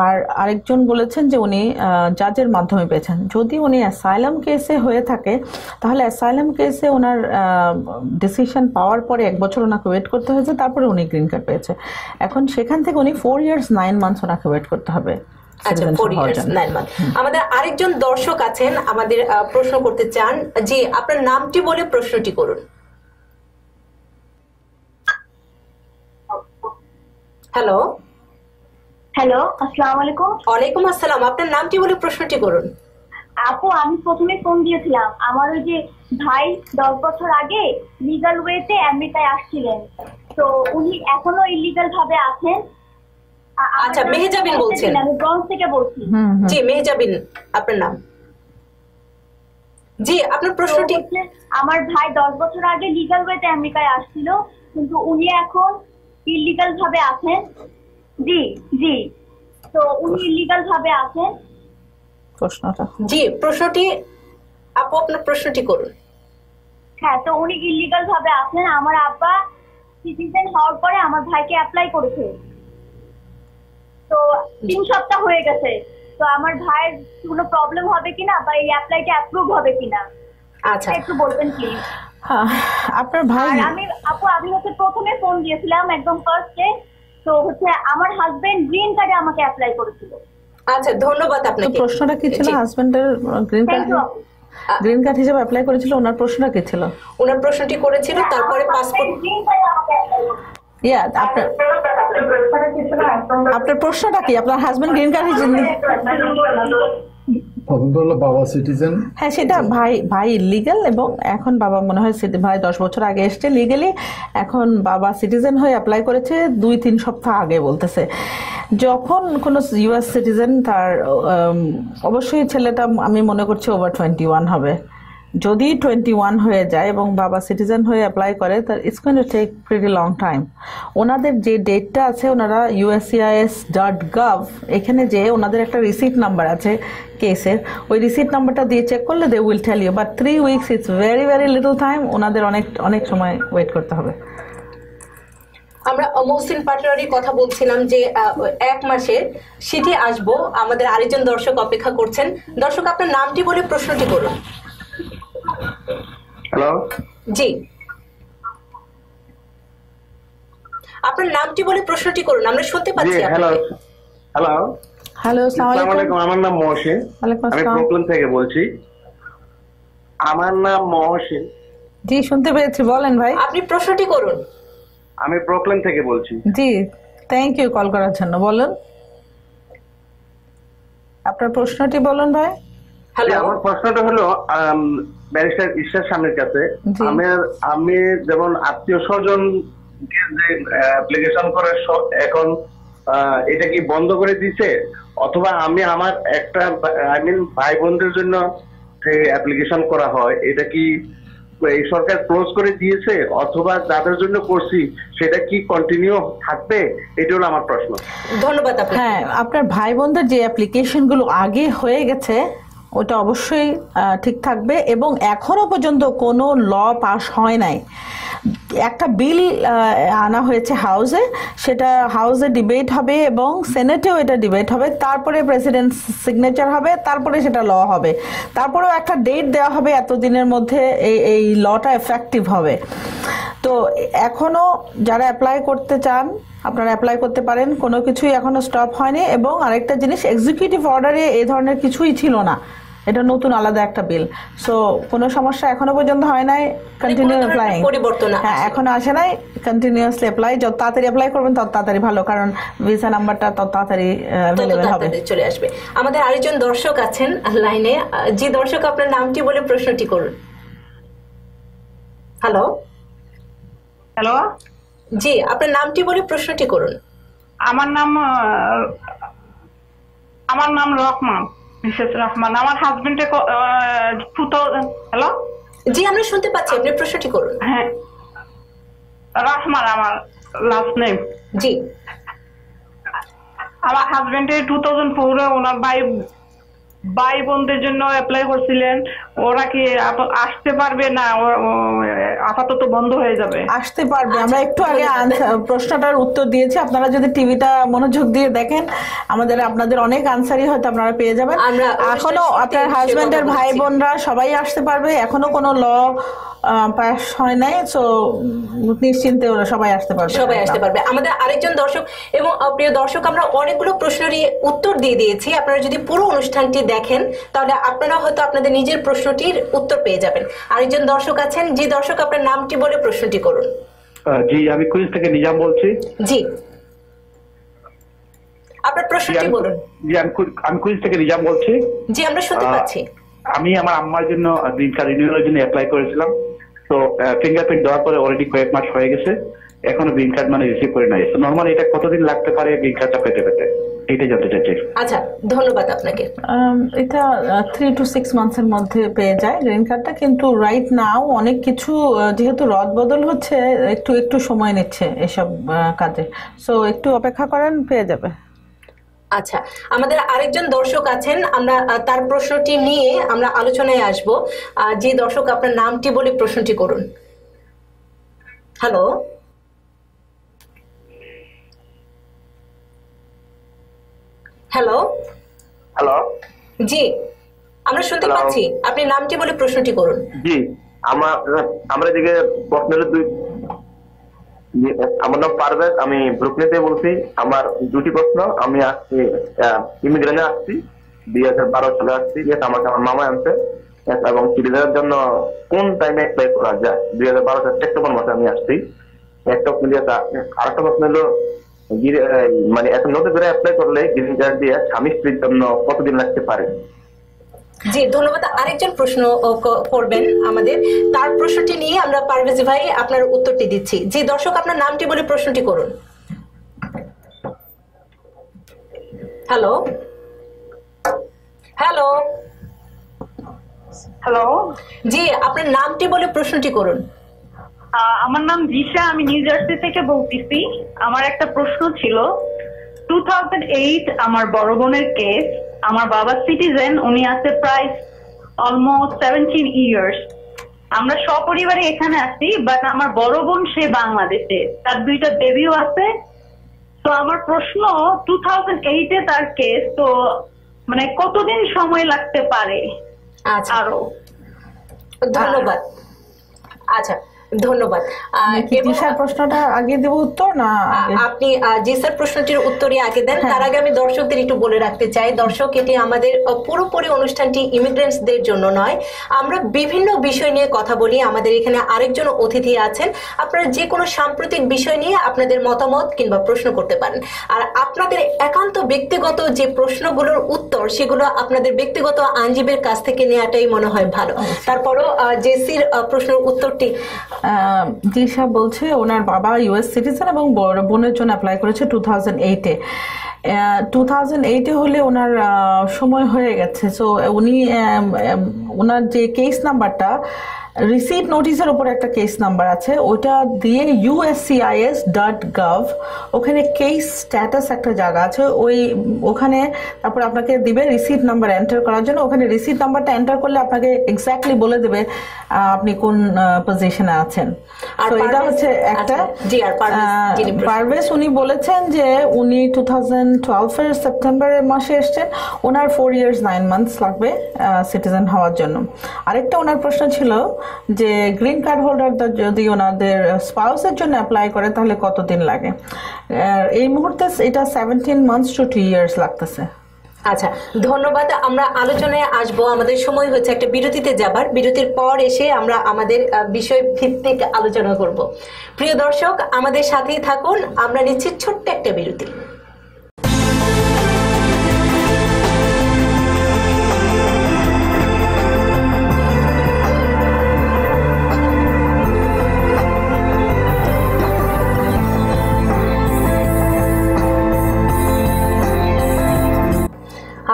আর আরেকজন বলেছেন যে উনি জাজের মাধ্যমে পেয়েছেন। যদি উনি অ্যাসাইলাম কেসে হয়ে থাকে তাহলে অ্যাসাইলাম কেসে ওনার ডিসিশন পাওয়ার পরে এক বছর ওনাকে ওয়েট করতে হয়েছে, তারপরে উনি গ্রিন কার্ড পেয়েছে। এখন সেখান থেকে উনি ফোর ইয়ার্স নাইন মান্থস ওনাকে ওয়েট করতে হবে। আচ্ছা, ফোর ইয়ার্স নাইন মান্থ। আমাদের আরেকজন দর্শক আছেন, আমাদের প্রশ্ন করতে চান। জি, আপনার নামটি বলে প্রশ্নটি করুন। হ্যালো। হ্যালো, আসসালামু আলাইকুম। ওয়ালাইকুম আসসালাম। আপনার নামটি বলে প্রশ্নটি করুন। আপু, আমি প্রথমে ফোন দিয়েছিলাম, আমার ওই যে ভাই দশ বছর আগে লিগ্যাল ওয়েতে আমেরিকায় আসছিলেন, তো উনি এখনো ইলিগ্যাল ভাবে আছেন। আচ্ছা, মেহজাবিন বলছেন, আমি ব্রন্স থেকে বলছি। জি মেহজাবিন, আপনার নাম। জি, আপনার প্রশ্নটি। আমার ভাই দশ বছর আগে লিগ্যাল ওয়েতে আমেরিকায় আসছিল, কিন্তু উনি এখন ইলিগ্যাল ভাবে আছেন। জি জি, তো উনি ইলিগ্যাল ভাবে আছেন। প্রশ্নটা, জি প্রশ্নটি আপু, আপনার প্রশ্নটি করুন। হ্যাঁ, তো উনি ইলিগ্যাল ভাবে আছেন। আমার আব্বা সিটিজেন হওয়ার পরে আমার ভাইকে অ্যাপ্লাই করেছে, তো তিন সপ্তাহ হয়ে গেছে, তো আমার ভাইয়ের কোনো প্রবলেম হবে কিনা বা এই অ্যাপ্লাইটা অ্যাপ্রুভ হবে কিনা? আচ্ছা, একটু বলবেন প্লিজ। হ্যাঁ, আপনার ভাই। আর আমি আপু, আমি হচ্ছে প্রথমে ফোন দিয়েছিলাম একদম ফার্স্টে, তো হচ্ছে আমার হাজবেন্ড গ্রিন কার্ডে আমাকে অ্যাপ্লাই করেছিল। আচ্ছা, ধন্যবাদ আপনাকে। প্রশ্নটা কি ছিল? হাজবেন্ডের গ্রিন কার্ড, গ্রিন কার্ড হিসেবে অ্যাপ্লাই করেছিল। ওনার প্রশ্নটা কি ছিল? ওনার প্রশ্নটি করেছিল, তারপরে পাসপোর্ট। ইয়া, আপনার আপনার প্রশ্নটা কি? আপনার হাজবেন্ড গ্রিন কার্ড হিসেবে, বাবা সিটিজেন। হ্যাঁ, সেটা ভাই ভাই ইলিগ্যাল, এবং এখন বাবা মনে হয় ভাই দশ বছর আগে এসছে লিগ্যালি, এখন বাবা সিটিজেন হয়ে অ্যাপ্লাই করেছে দুই তিন সপ্তাহ আগে বলতেছে। যখন কোনো ইউএস সিটিজেন, তার অবশ্যই ছেলেটা আমি মনে করছি ওভার টোয়েন্টি ওয়ান হবে, যদি টোয়েন্টি ওয়ান হয়ে যায় এবং বাবা সিটিজেন হয়ে অ্যাপ্লাই করে, তার it's going to take pretty long time. ওনাদের যে ডেটটা আছে, ওনারা ইউএসসিআইএস ডট গভ এখানে যে ওনাদের একটা রিসিপ্ট নাম্বার আছে কেসের, ওই রিসিপ্ট নাম্বারটা দিয়ে চেক করলে they will tell you, but three weeks it's very very little time. ওনাদের অনেক অনেক সময় ওয়েট করতে হবে। আমরা মহসিন পাটনারী কথা বলছিলাম যে এক মাসে সিটি আসবো। আমাদের আরেকজন দর্শক অপেক্ষা করছেন। দর্শক, আপনার নামটি বলে প্রশ্নটি করুন। হ্যালো। জি, আপনার নামটি বলে প্রশ্নটি করুন, আমরা শুনতে পাচ্ছি আপনাকে। হ্যালো হ্যালো, আসসালামু আলাইকুম। আমার নাম মহসিন, আমি প্রবলেম থেকে বলছি। আমার নাম মহসিন। জি, শুনতে পেয়েছি, বলেন ভাই, আপনি প্রশ্নটি করুন। আমি প্রবলেম থেকে বলছি। জি, থ্যাংক ইউ কল করার জন্য। বলুন, আপনার প্রশ্নটি বলুন ভাই। হ্যালো, আমার প্রশ্নটা হলো ব্যারিস্টার ঈশ্বর সামনের কাছে, আমি আমি যেমন আত্মীয় স্বজন অ্যাপ্লিকেশন করে এখন এটা কি বন্ধ করে দিয়েছে, অথবা আমি আমার একটা আই মিন ভাই বোনদের জন্য অ্যাপ্লিকেশন করা হয়, এটা কি এই সরকার ক্লোজ করে দিয়েছে, অথবা যাদের জন্য করছি সেটা কি কন্টিনিউ থাকবে? এটা হলো আমার প্রশ্ন। ধন্যবাদ আপনাকে। হ্যাঁ, আপনার ভাই বোনদের যে অ্যাপ্লিকেশন গুলো আগে হয়ে গেছে ওটা অবশ্যই ঠিক থাকবে, এবং এখনো পর্যন্ত কোনো ল পাস হয় নাই। একটা বিল আনা হয়েছে হাউসে, সেটা হাউসে ডিবেট হবে এবং সেনেটেও এটা ডিবেট হবে, তারপরে প্রেসিডেন্ট সিগনেচার হবে, তারপরে সেটা ল হবে, তারপরেও একটা ডেট দেওয়া হবে এতদিনের মধ্যে এই এই লটা এফেক্টিভ হবে। তো এখনও যারা অ্যাপ্লাই করতে চান আপনারা অ্যাপ্লাই করতে পারেন, কোনো কিছুই এখনও স্টপ হয়নি। এবং আরেকটা জিনিস, এক্সিকিউটিভ অর্ডারে এই ধরনের কিছুই ছিল না, এটা নতুন আলাদা একটা বিল, সো কোনো সমস্যা এখনো পর্যন্ত হয় নাই, কন্টিনিউ অ্যাপ্লাইং। হ্যাঁ, এখনো আসে নাই, কন্টিনিউয়াসলি অ্যাপ্লাই। যত তাড়াতাড়ি অ্যাপ্লাই করবেন তত তাড়াতাড়ি ভালো, কারণ ভিসা নাম্বারটা তত তাড়াতাড়ি অ্যাভেলেবল হবে, চলে আসবে। আমাদের আরেকজন দর্শক আছেন লাইনে। জি দর্শক, আপনার নামটি বলে প্রশ্নটি করুন। Hello hello. জি, আপনার নামটি বলে প্রশ্নটি করুন। আমার নাম আমার নাম রহমান, মিসেস রহমান। আমার হাজবেন্ডে ফুটো। হ্যালো। জি, আমরা শুনতে পাচ্ছি, আপনি প্রশ্নটি করুন। হ্যাঁ, রহমান আমার লাস্ট নেম। জি, আমার হাজবেন্ডে টু থাউজেন্ড ফোরে ওনার ভাই ভাই বোনদের জন্য অ্যাপ্লাই করছিলেন, ওরা কি আসতে পারবে না, আপাতত বন্ধ হয়ে যাবে? আসতে পারবে। আমরা একটু আগে প্রশ্নটার উত্তর দিয়েছি, আপনারা যদি টিভিটা মনোযোগ দিয়ে দেখেন আমাদের আপনাদের অনেক আনসারই হয়তো আপনারা পেয়ে যাবেন। এখনো আপনার হাজবেন্ডের ভাই বোনরা সবাই আসতে পারবে, এখনো কোনো ল পাস হয় নাই, তো নিশ্চিন্তে ওরা সবাই আসতে পারবে, সবাই আসতে পারবে। আমাদের আরেকজন দর্শক এবং প্রিয় দর্শক, আমরা অনেকগুলো প্রশ্নের উত্তর দিয়ে দিয়েছি, আপনারা যদি পুরো অনুষ্ঠানটি দেখেন তাহলে আপনারা হয়তো আপনাদের নিজের প্রশ্নটির উত্তর পেয়ে যাবেন। আরেকজন দর্শক আছেন, জি দর্শক আপনার নামটি বলে প্রশ্নটি করুন। জি আমি কুইজ থেকে নিজাম বলছি। জি আপনার প্রশ্নটি বলুন। জি আমি কুইজ থেকে নিজাম বলছি। জি আমরা শুনতে পাচ্ছি। আমি আমার আম্মার জন্য গ্রিন রিনিউয়ালের জন্য অ্যাপ্লাই করেছিলাম, তো ফিঙ্গারপ্রিন্ট দেওয়ার পরে অলরেডি কয়েক মাস হয়ে গেছে, এখনো গ্রিন কার্ড মানে রিসিভ করে নাই। নরমালি এটা কতদিন লাগতে পারে গ্রিন কার্ডটা পেতে পেতে, এটাই জানতে চাইছি। আচ্ছা ধন্যবাদ আপনাকে। এটা থ্রি টু সিক্স মান্থস এর মধ্যে পেয়ে যায় গ্রিন কার্ডটা, কিন্তু রাইট নাও অনেক কিছু যেহেতু রদ বদল হচ্ছে একটু একটু সময় নিচ্ছে এসব কাজে, সো একটু অপেক্ষা করেন পেয়ে যাবে। আচ্ছা আমাদের আরেকজন দর্শক আছেন, আমরা তার প্রশ্নটি নিয়ে আমরা আলোচনায় আসব। যে দর্শক আপনার নামটি বলে প্রশ্নটি করুন। হ্যালো হ্যালো হ্যালো জি আমরা শুনতে পাচ্ছি, আপনি নামটি বলে প্রশ্নটি করুন। জি আমার আমরা দিকে প্রশ্নের দুই, আমার নাম পারভেজ, আমি ব্রুকলিনতে বলছি। আমার দুটি প্রশ্ন, আমি আসছি ইমিগ্রেশনে আসছি, দুই হাজার বারো সালে আসছি, যেটা আমাকে আমার মামা আনছে, এবং সিটিজেনের জন্য কোন টাইমে অ্যাপ্লাই করা যায়? দুই হাজার বারো সাল সেপ্টেম্বর মাসে আমি আসছি। একটা প্রশ্ন দিয়ে আর একটা প্রশ্ন হলো মানে এখন নতুন করে অ্যাপ্লাই করলে গ্রিন কার্ড দিয়ে স্বামী স্ত্রীর জন্য কতদিন লাগতে পারে? জি ধন্যবাদ। আরেকজন প্রশ্ন করবেন আমাদের, তার প্রশ্নটি নিয়ে আমরা পারভেজ ভাই আপনার উত্তরটি দিচ্ছি। জি দর্শক আপনার নামটি বলে প্রশ্নটি করুন। হ্যালো হ্যালো হ্যালো জি আপনার নামটি বলে প্রশ্নটি করুন। আমার নাম জিশা, আমি নিউ জার্সি থেকে বলতেছি। আমার একটা প্রশ্ন ছিল, টু থাউজেন্ড এইট আমার বড় বোনের কেস, আমার বাবা সিটিজেন, উনি আছে প্রায় অলমোস্ট সেভেন্টিন ইয়ার্স, আমরা সপরিবারে এখানে আছি, বাট আমার বড় বোন সে বাংলাদেশে, তার দুইটা বেবিও আছে। তো আমার প্রশ্ন টু থাউজেন্ড এইটে তার কেস, তো মানে কতদিন সময় লাগতে পারে আরো? ধন্যবাদ। আচ্ছা ধন্যবাদ। প্রশ্নটা আগে দেব উত্তর না আপনি? জি স্যার প্রশ্নটির উত্তরই আগে দেন। তার আগে আমি দর্শকদের একটু বলে রাখতে চাই, দর্শক এটি আমাদের পুরোপুরি অনুষ্ঠানটি ইমিগ্রেন্টসদের জন্য নয়, আমরা বিভিন্ন বিষয় নিয়ে কথা বলি। আমাদের এখানে আরেকজন অতিথি আছেন, আপনারা যে কোনো সাম্প্রতিক বিষয় নিয়ে আপনাদের মতামত কিংবা প্রশ্ন করতে পারেন। আর আপনাদের একান্ত ব্যক্তিগত যে প্রশ্নগুলোর উত্তর সেগুলো আপনাদের ব্যক্তিগত আইনজীবীর কাছ থেকে নেওয়াটাই মনে হয় ভালো। তারপরও জেসির প্রশ্নের উত্তরটি জিশা বলছে, ওনার বাবা ইউএস সিটিজেন এবং বড় বোনের জন্য অ্যাপ্লাই করেছে টু থাউজেন্ড এইটে টু থাউজেন্ড এইটে হলে ওনার সময় হয়ে গেছে। সো উনি ওনার যে কেস নাম্বারটা রিসিট নোটিসের উপর একটা কেস নাম্বার আছে, ওটা দিয়ে ইউএসসিআইএস ডট গভ ওখানে কেস স্ট্যাটাস একটা জায়গা আছে, ওই ওখানে তারপর আপনাকে দিবে রিসিট নাম্বার এন্টার করার জন্য। ওখানে রিসিট নাম্বারটা এন্টার করলে আপনাকে এক্স্যাক্টলি বলে দেবে আপনি কোন পজিশনে আছেন। তো এটা হচ্ছে একটা। পারভেজ উনি বলেছেন যে উনি টু থাউজেন্ড টুয়েলভের সেপ্টেম্বরের মাসে এসছেন, ওনার ফোর ইয়ার্স নাইন মান্থস লাগবে সিটিজেন হওয়ার জন্য। আরেকটা ওনার প্রশ্ন ছিল যে গ্রিন কার্ড হোল্ডারদের যদি ওনাদের স্পাউসের জন্য অ্যাপ্লাই করে তাহলে কতদিন লাগে? এই মুহূর্তে এটা seventeen months to two years লাগতেছে। আচ্ছা ধন্যবাদ। আমরা আলোচনায় আসব, আমাদের সময় হচ্ছে একটা বিরতিতে যাবার, বিরতির পর এসে আমরা আমাদের বিষয় ভিত্তিক আলোচনা করব। প্রিয় দর্শক আমাদের সাথেই থাকুন, আমরা নিচ্ছি ছোট্ট একটা বিরতি।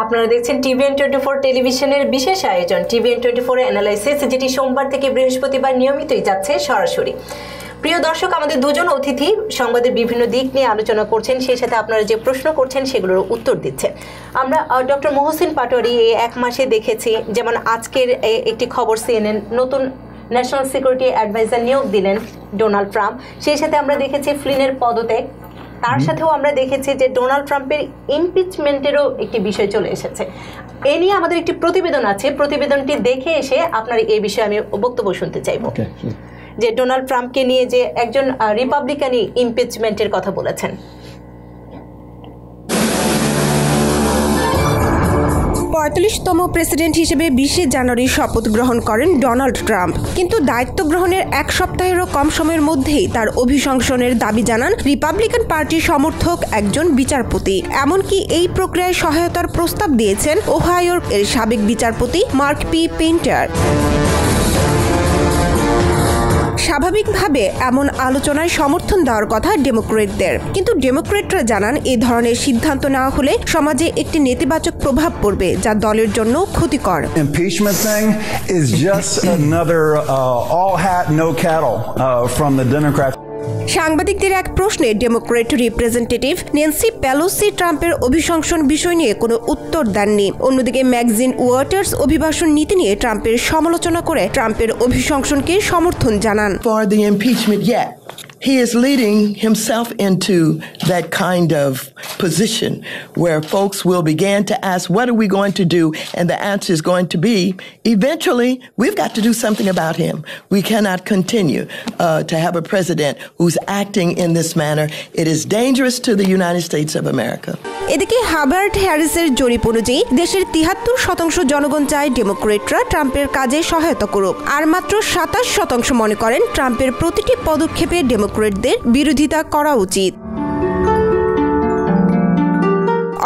আপনারা দেখছেন টিভিএন টোয়েন্টি ফোর টেলিভিশনের বিশেষ আয়োজন টিভিএন টোয়েন্টি ফোর অ্যানালাইসিস, যেটি সোমবার থেকে বৃহস্পতিবার নিয়মিতই যাচ্ছে সরাসরি। প্রিয় দর্শক, আমাদের দুজন অতিথি সংবাদের বিভিন্ন দিক নিয়ে আলোচনা করছেন, সেই সাথে আপনারা যে প্রশ্ন করছেন সেগুলোর উত্তর দিচ্ছেন। আমরা ডক্টর মোহসিন পাটোয়ারি এই এক মাসে দেখেছি, যেমন আজকের একটি খবর সিএনএন, নতুন ন্যাশনাল সিকিউরিটি অ্যাডভাইজার নিয়োগ দিলেন ডোনাল্ড ট্রাম্প। সেই সাথে আমরা দেখেছি ফ্লিনের পদত্যাগ, তার সাথেও আমরা দেখেছি যে ডোনাল্ড ট্রাম্পের ইমপিচমেন্টেরও একটি বিষয় চলে এসেছে। এ নিয়ে আমাদের একটি প্রতিবেদন আছে, প্রতিবেদনটি দেখে এসে আপনার এই বিষয়ে আমি বক্তব্য শুনতে চাইব, যে ডোনাল্ড ট্রাম্পকে নিয়ে যে একজন রিপাবলিকানই ইমপিচমেন্টের কথা বলেছেন। পঁয়তাল্লিশতম প্রেসিডেন্ট হিসেবে বিশে জানুয়ারি শপথ গ্রহণ করেন ডোনাল্ড ট্রাম্প, কিন্তু দায়িত্ব গ্রহণের এক সপ্তাহেরও কম সময়ের মধ্যেই তার অভিশংসনের দাবি জানান রিপাবলিকান পার্টির সমর্থক একজন বিচারপতি। এমনকি এই প্রক্রিয়ায় সহায়তার প্রস্তাব দিয়েছেন ওহাইওর এর সাবেক বিচারপতি মার্ক পি পেইন্টার। স্বাভাবিকভাবে এমন আলোচনায় সমর্থন দেওয়ার কথা ডেমোক্রেটদের, কিন্তু ডেমোক্রেটরা জানান এ ধরনের সিদ্ধান্ত নেওয়া হলে সমাজে একটি নেতিবাচক প্রভাব পড়বে, যা দলের জন্য ক্ষতিকর। সাংবাদিকদের এক প্রশ্নে ডেমোক্রেট রিপ্রেজেন্টেটিভ নেন্সি পেলোসি ট্রাম্পের অভিশংসন বিষয় নিয়ে কোনো উত্তর দেননি। অন্যদিকে ম্যাগজিন ওয়াটার্স অভিবাসন নীতি নিয়ে ট্রাম্পের সমালোচনা করে ট্রাম্পের অভিশংসনকে সমর্থন জানান। He is leading himself into that kind of position where folks will begin to ask, what are we going to do? And the answer is going to be, eventually, we've got to do something about him. We cannot continue uh, to have a president who's acting in this manner. It is dangerous to the United States of America. এদিকে Harvard হ্যারিসের জরিপ অনুযায়ী দেশের তিয়াত্তর শতাংশ জনগণ চায় ডেমোক্রেটরা ট্রাম্পের কাজে সহায়তা করুক, আর মাত্র সাতাশ শতাংশ মনে করেন ট্রাম্পের প্রতিটি পদক্ষেপে ডেমোক্রেটদের বিরোধিতা করা উচিত।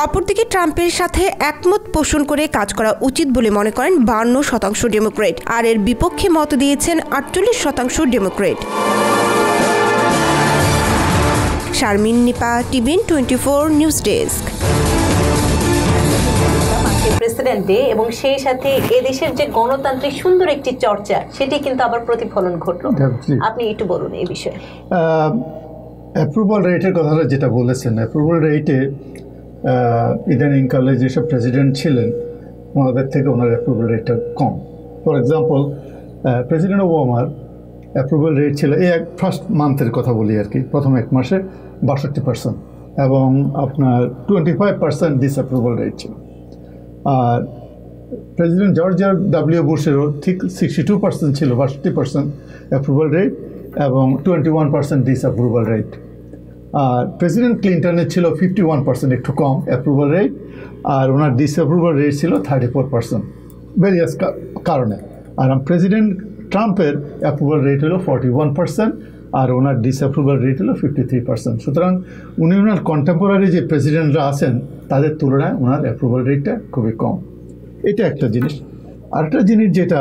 অপরদিকে ট্রাম্পের সাথে একমত পোষণ করে কাজ করা উচিত বলে মনে করেন বাহান্ন শতাংশ ডেমোক্রেট, আর এর বিপক্ষে মত দিয়েছেন আটচল্লিশ শতাংশ democrat. Sharmin Nipa, TV twenty four news desk. President day এবং সেই সাথে এদেশের যে গণতান্ত্রিক সুন্দর একটি চর্চা, সেটি কিন্তু আবার প্রতিফলন ঘটল, আপনি একটু বলুন এই বিষয়ে। অ্যাপ্রুভাল রেটের কথাটা যেটা বলেছেন, অ্যাপ্রুভাল রেটে ইদানিংকালে যেসব প্রেসিডেন্ট ছিলেন ওনাদের থেকে ওনার অ্যাপ্রুভাল রেটটা কম। ফর এক্সাম্পল প্রেসিডেন্ট ওবামার অ্যাপ্রুভাল রেট ছিল, এই এক ফার্স্ট মান্থের কথা বলি আর কি, প্রথম এক মাসে বাষট্টি পার্সেন্ট এবং আপনার twenty five percent disapproval rate ছিল। আর প্রেসিডেন্ট জর্জ ডব্লিউ বুশেরও ঠিক সিক্সটি টু পার্সেন্ট ছিল, বাষট্টি পার্সেন্ট অ্যাপ্রুভাল রেট এবং twenty one percent disapproval rate. আর প্রেসিডেন্ট ক্লিন্টনের ছিল ফিফটি ওয়ান পার্সেন্ট, একটু কম অ্যাপ্রুভাল রেট, আর ওনার ডিসঅ্যাপ্রুভাল রেট ছিল থার্টি ফোর পার্সেন্ট ভেরিয়াস কারণে। আর প্রেসিডেন্ট ট্রাম্পের অ্যাপ্রুভাল রেট হলো ফর্টি ওয়ান পার্সেন্ট আর ওনার ডিসঅ্যাপ্রুভাল রেট হলো ফিফটি থ্রি পার্সেন্ট। সুতরাং উনি ওনার কন্টেম্পোরারি যে প্রেসিডেন্টরা আছেন তাদের তুলনায় ওনার অ্যাপ্রুভাল রেটটা খুবই কম, এটা একটা জিনিস। আরেকটা জিনিস যেটা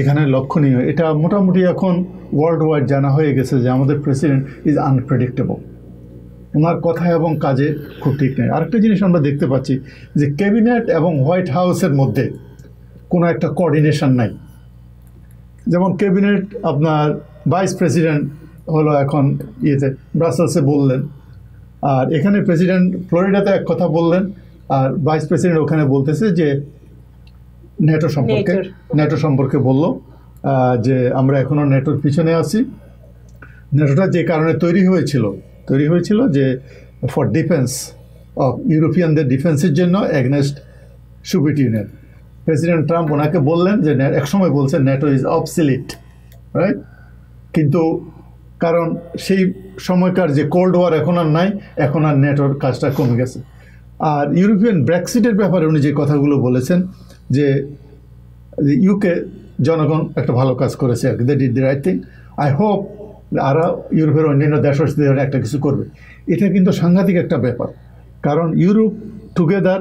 এখানে লক্ষণীয়, এটা মোটামুটি এখন ওয়ার্ল্ড ওয়াইড জানা হয়ে গেছে যে আমাদের প্রেসিডেন্ট ইজ আনপ্রেডিক্টেবল, ওনার কথা এবং কাজে খুব ঠিক নেই। আরেকটা জিনিস আমরা দেখতে পাচ্ছি যে ক্যাবিনেট এবং হোয়াইট হাউসের মধ্যে কোনো একটা কোঅর্ডিনেশন নাই। যেমন ক্যাবিনেট আপনার ভাইস প্রেসিডেন্ট হলো এখন ইয়েতে ব্রাসেলসে বললেন, আর এখানে প্রেসিডেন্ট ফ্লোরিডাতে এক কথা বললেন, আর ভাইস প্রেসিডেন্ট ওখানে বলতেছে যে নেটো সম্পর্কে নেটো সম্পর্কে বলল যে আমরা এখনও নেটোর পিছনে আছি। নেটোটা যে কারণে তৈরি হয়েছিল তৈরি হয়েছিল যে ফর ডিফেন্স অফ ইউরোপিয়ানদের ডিফেন্সের জন্য against Soviet Union. President Trump ওনাকে বললেন যে একসময় বলছেন নেটো ইজ অবসলিট, রাইট, কিন্তু কারণ সেই সময়কার যে কোল্ড ওয়ার এখন আর নাই, এখন আর নেটোর কাজটা কমে গেছে। আর ইউরোপিয়ান ব্রেক্সিটের ব্যাপারে উনি যে কথাগুলো বলেছেন যে ইউকে জনগণ একটা ভালো কাজ করেছে আর কি, that is the right thing, I hope আরও ইউরোপের অন্যান্য দেশবাসীদের একটা কিছু করবে। এটা কিন্তু সাংঘাতিক একটা ব্যাপার, কারণ Europe together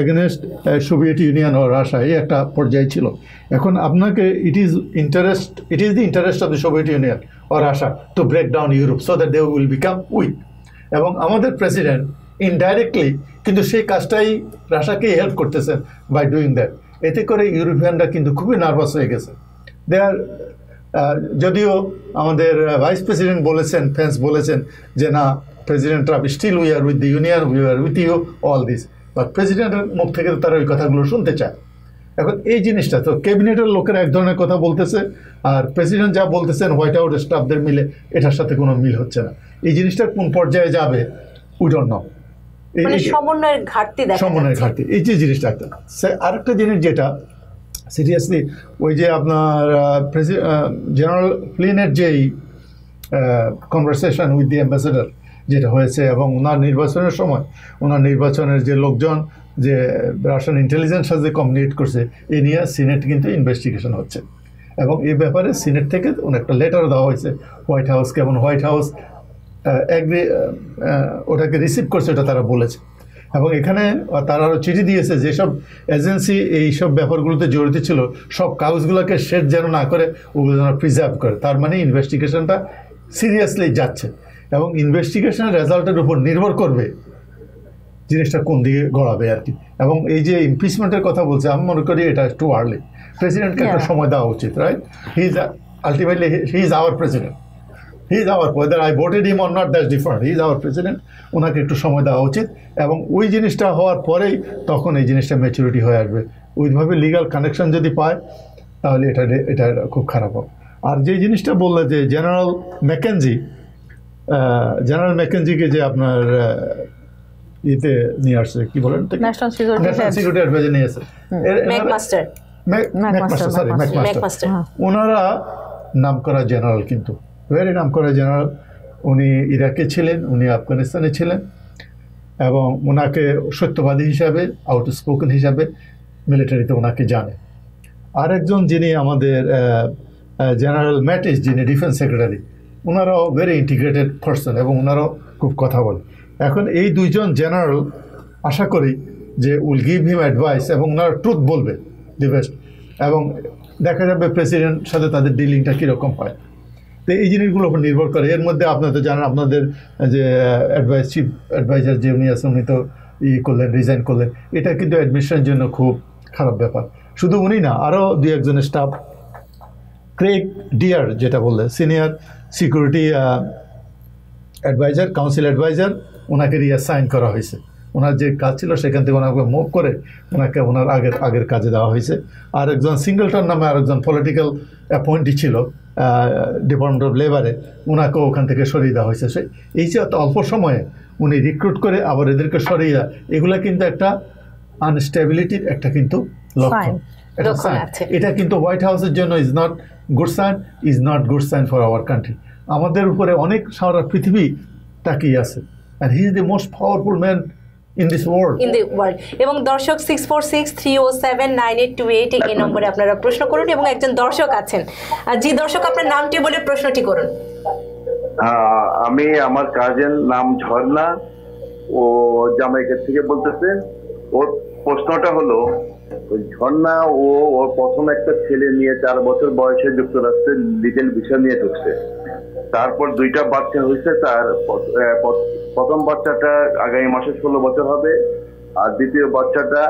against Soviet Union ও রাশিয়া এই একটা পর্যায়ে ছিল। এখন আপনাকে it is interest it is the interest of the Soviet Union ও Russia to break down Europe so that they will become weak. এবং আমাদের প্রেসিডেন্ট ইনডাইরেক্টলি কিন্তু সেই কাজটাই রাশিয়াকেই হেল্প করতেছেন বাই ডুইং দ্যাট। এতে করে ইউরোপিয়ানরা কিন্তু খুবই নার্ভাস হয়ে গেছে, দে আর যদিও আমাদের ভাইস প্রেসিডেন্ট বলেছেন, ফ্রান্স বলেছেন যে না, president Trump still we are with the union, we are with you all this, but প্রেসিডেন্টের মুখ থেকে তো তারা ওই কথাগুলো শুনতে চায়। এখন এই জিনিসটা তো ক্যাবিনেটের লোকেরা এক ধরনের কথা বলতেছে, আর প্রেসিডেন্ট যা বলতেছেন হোয়াইট হাউস স্টাফদের মিলে এটার সাথে কোনো মিল হচ্ছে না। এই জিনিসটা কোন পর্যায়ে যাবে উই ডোন্ট নো। সমন্বয়ের ঘাটতি, সমন্বয়ের ঘাটতি, এই যে জিনিসটা। একটা আরেকটা জিনিস যেটা সিরিয়াসলি, ওই যে আপনার জেনারেল ফ্লিনের যেই কনভারসেশন উইথ দি অ্যাম্বাসেডার যেটা হয়েছে, এবং ওনার নির্বাচনের সময় ওনার নির্বাচনের যে লোকজন যে রাশিয়ান ইন্টেলিজেন্স সাথে কমিউনিকেট করছে, এ নিয়ে সিনেট কিন্তু ইনভেস্টিগেশন হচ্ছে, এবং এই ব্যাপারে সিনেট থেকে একটা লেটার দেওয়া হয়েছে হোয়াইট হাউসকে, এবং হোয়াইট হাউস অ্যাগ্রি ওটাকে রিসিভ করছে, এটা তারা বলেছে। এবং এখানে তারা আরও চিঠি দিয়েছে যেসব এজেন্সি এইসব ব্যাপারগুলোতে জড়িত ছিল সব কাগজগুলোকে শেড যেন না করে, ওগুলো যেন প্রিজার্ভ করে। তার মানে ইনভেস্টিগেশনটা সিরিয়াসলি যাচ্ছে, এবং ইনভেস্টিগেশনের রেজাল্টের উপর নির্ভর করবে জিনিসটা কোন দিকে গড়াবে আর কি। এবং এই যে ইমপিচমেন্টের কথা বলছে, আমি মনে করি এটা একটু আর্লি, প্রেসিডেন্টকে একটা সময় দেওয়া উচিত, right? He is ultimately he is our president, he is our, whether I voted him or not that's different, he is our president, ওনাকে একটু সময় দেওয়া উচিত। এবং ওই জিনিসটা হওয়ার পরেই তখন এই জিনিসটা ম্যাচুরিটি হয়ে আসবে। ওইভাবে লিগাল কানেকশন যদি পায় তাহলে এটা এটা খুব খারাপ হবে। আর যে জিনিসটা বললে যে জেনারেল ম্যাকেঞ্জি, জেনারেল ম্যাকেঞ্জিকে যে আপনার ইতে নিয়ে আসছে, কি বলেন, ন্যাশনাল সিকিউরিটি অ্যাডভাইজার নিয়ে আসছে, ম্যাকমাস্টার, ম্যাকমাস্টার ম্যাকমাস্টার ওনারা নাম করা জেনারেল, কিন্তু ভেরি নাম করা জেনারেল। উনি ইরাকে ছিলেন, উনি আফগানিস্তানে ছিলেন, এবং ওনাকে সত্যবাদী হিসাবে, আউটস্পোকেন হিসাবে মিলিটারিতে ওনাকে জানে। আরেকজন যিনি আমাদের জেনারেল ম্যাটিস, যিনি ডিফেন্স সেক্রেটারি, ওনারাও ভেরি ইন্টিগ্রেটেড পার্সন, এবং ওনারাও খুব কথা বলেন। এখন এই দুইজন জেনারেল আশা করি যে উইল গিভ হিম অ্যাডভাইস, এবং ওনারা ট্রুথ বলবে দি বেস্ট, এবং দেখা যাবে প্রেসিডেন্ট সাথে তাদের ডিলিংটা কীরকম হয়। তো এই জিনিসগুলোর উপর নির্ভর করে। এর মধ্যে আপনারা তো জানেন আপনাদের যে অ্যাডভাইস, চিফ অ্যাডভাইজার যে উনি আছেন, উনি তো ই করলেন, রিজাইন করলেন। এটা কিন্তু অ্যাডমিনিস্ট্রেশনের জন্য খুব খারাপ ব্যাপার। শুধু উনি না, আরও দুই একজনের স্টাফ, ক্রেগ ডিয়ার যেটা বললেন, senior security adviser, council adviser, ওনাকে রিঅ্যাসাইন করা হয়েছে। ওনার যে কাজ ছিল সেখান থেকে ওনাকে মুভ করে ওনাকে ওনার আগের আগের কাজে দেওয়া হয়েছে। আর একজন সিঙ্গলটন নামে আরেকজন পলিটিক্যাল অ্যাপয়েন্টি ছিল ডিপার্টমেন্ট অফ লেবারে, ওনাকেও ওখান থেকে সরিয়ে দেওয়া হয়েছে। সে এই যে অল্প সময়ে উনি রিক্রুট করে আবার এদেরকে সরিয়ে দেওয়া, এগুলো কিন্তু একটা আনস্টেবিলিটির একটা কিন্তু লক্ষণ, একটা সাইন। এটা কিন্তু হোয়াইট হাউসের জন্য is not good sign, is not good sign for our country. আমাদের উপরে অনেক সারা পৃথিবী তাকিয়ে আছে, and he is the most powerful man in this world, in the world. এবং দর্শক six four six three zero seven nine eight two eight এই নম্বরে আপনারা প্রশ্ন করুন, এবং একজন দর্শক আছেন। জি দর্শক, আপনার নামটি বলে প্রশ্নটি করুন। আমি, আমার কাজিন নাম ঝর্ণা, ও জামাইকা থেকে বলতেছে। ওর প্রশ্নটা হলো, ঝর্ণা ও ওর প্রথম একটা ছেলে নিয়ে চার বছর বয়সে যুক্তরাষ্ট্রের লিগেল ভিসা নিয়ে ঢুকছে, তারপর দুইটা বাচ্চা হয়েছে। তার প্রথম বাচ্চাটা আগামী মাসে ষোলো বছর হবে, আর দ্বিতীয় বাচ্চাটা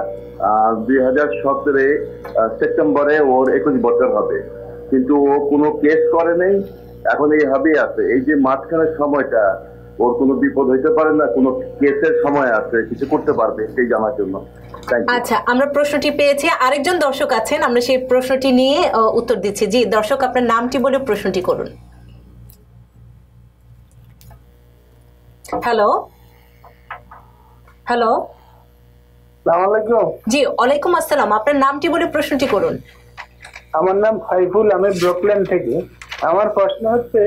দুই হাজার সতেরো সেপ্টেম্বরে ওর একুশ বছর হবে, কিন্তু ও কোনো কেস করে নেই, এখন এইভাবেই আছে। এই যে মাঝখানের সময়টা ওর কোনো বিপদ হইতে পারে না, কোনো কেসের সময় আছে, কিছু করতে পারবে সেই জানার জন্য। আচ্ছা, আমরা প্রশ্নটি পেয়েছি। আরেকজন দর্শক আছেন, আমরা সেই প্রশ্নটি নিয়ে উত্তর দিচ্ছি। জি দর্শক, আপনার নামটি বলে প্রশ্নটি করুন। হ্যালো, হ্যালো, আসসালামু আলাইকুম। জি ওয়ালাইকুম আসসালাম, আপনার নামটি বলে প্রশ্নটি করুন। আমার নাম ফাইফুল, আমি ব্রুকলিন থেকে। আমার প্রশ্ন হচ্ছে,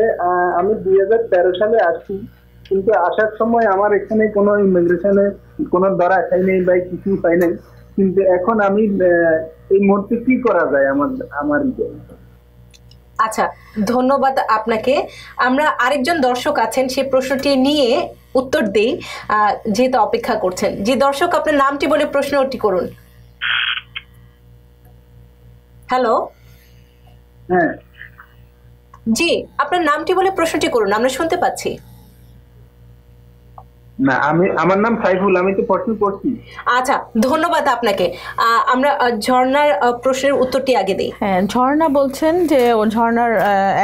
আমি দুই হাজার তেরো সালে আসি, কিন্তু আসার সময় আমার এখানে কোনো ইমিগ্রেশনে কোনো ধরা খাই নাই বা কিছু পাই নাই, কিন্তু এখন আমি এই মুহূর্তে কি করা যায় আমার আমার আচ্ছা, ধন্যবাদ আপনাকে। আমরা আরেকজন দর্শক আছেন, সেই প্রশ্নটি নিয়ে উত্তর দিই, যেহেতু অপেক্ষা করছেন। জি দর্শক, আপনার নামটি বলে প্রশ্নটি করুন। হ্যালো, হ্যাঁ জি, আপনার নামটি বলে প্রশ্নটি করুন, আমরা শুনতে পাচ্ছি। না আমি আমার নাম সাইফুল, আমি তো পড়ছি পড়ছি আচ্ছা ধন্যবাদ আপনাকে। আমরা ঝর্ণার প্রশ্নের উত্তরটি আগে দেই। হ্যাঁ, ঝর্ণা বলছেন যে ও ঝর্ণার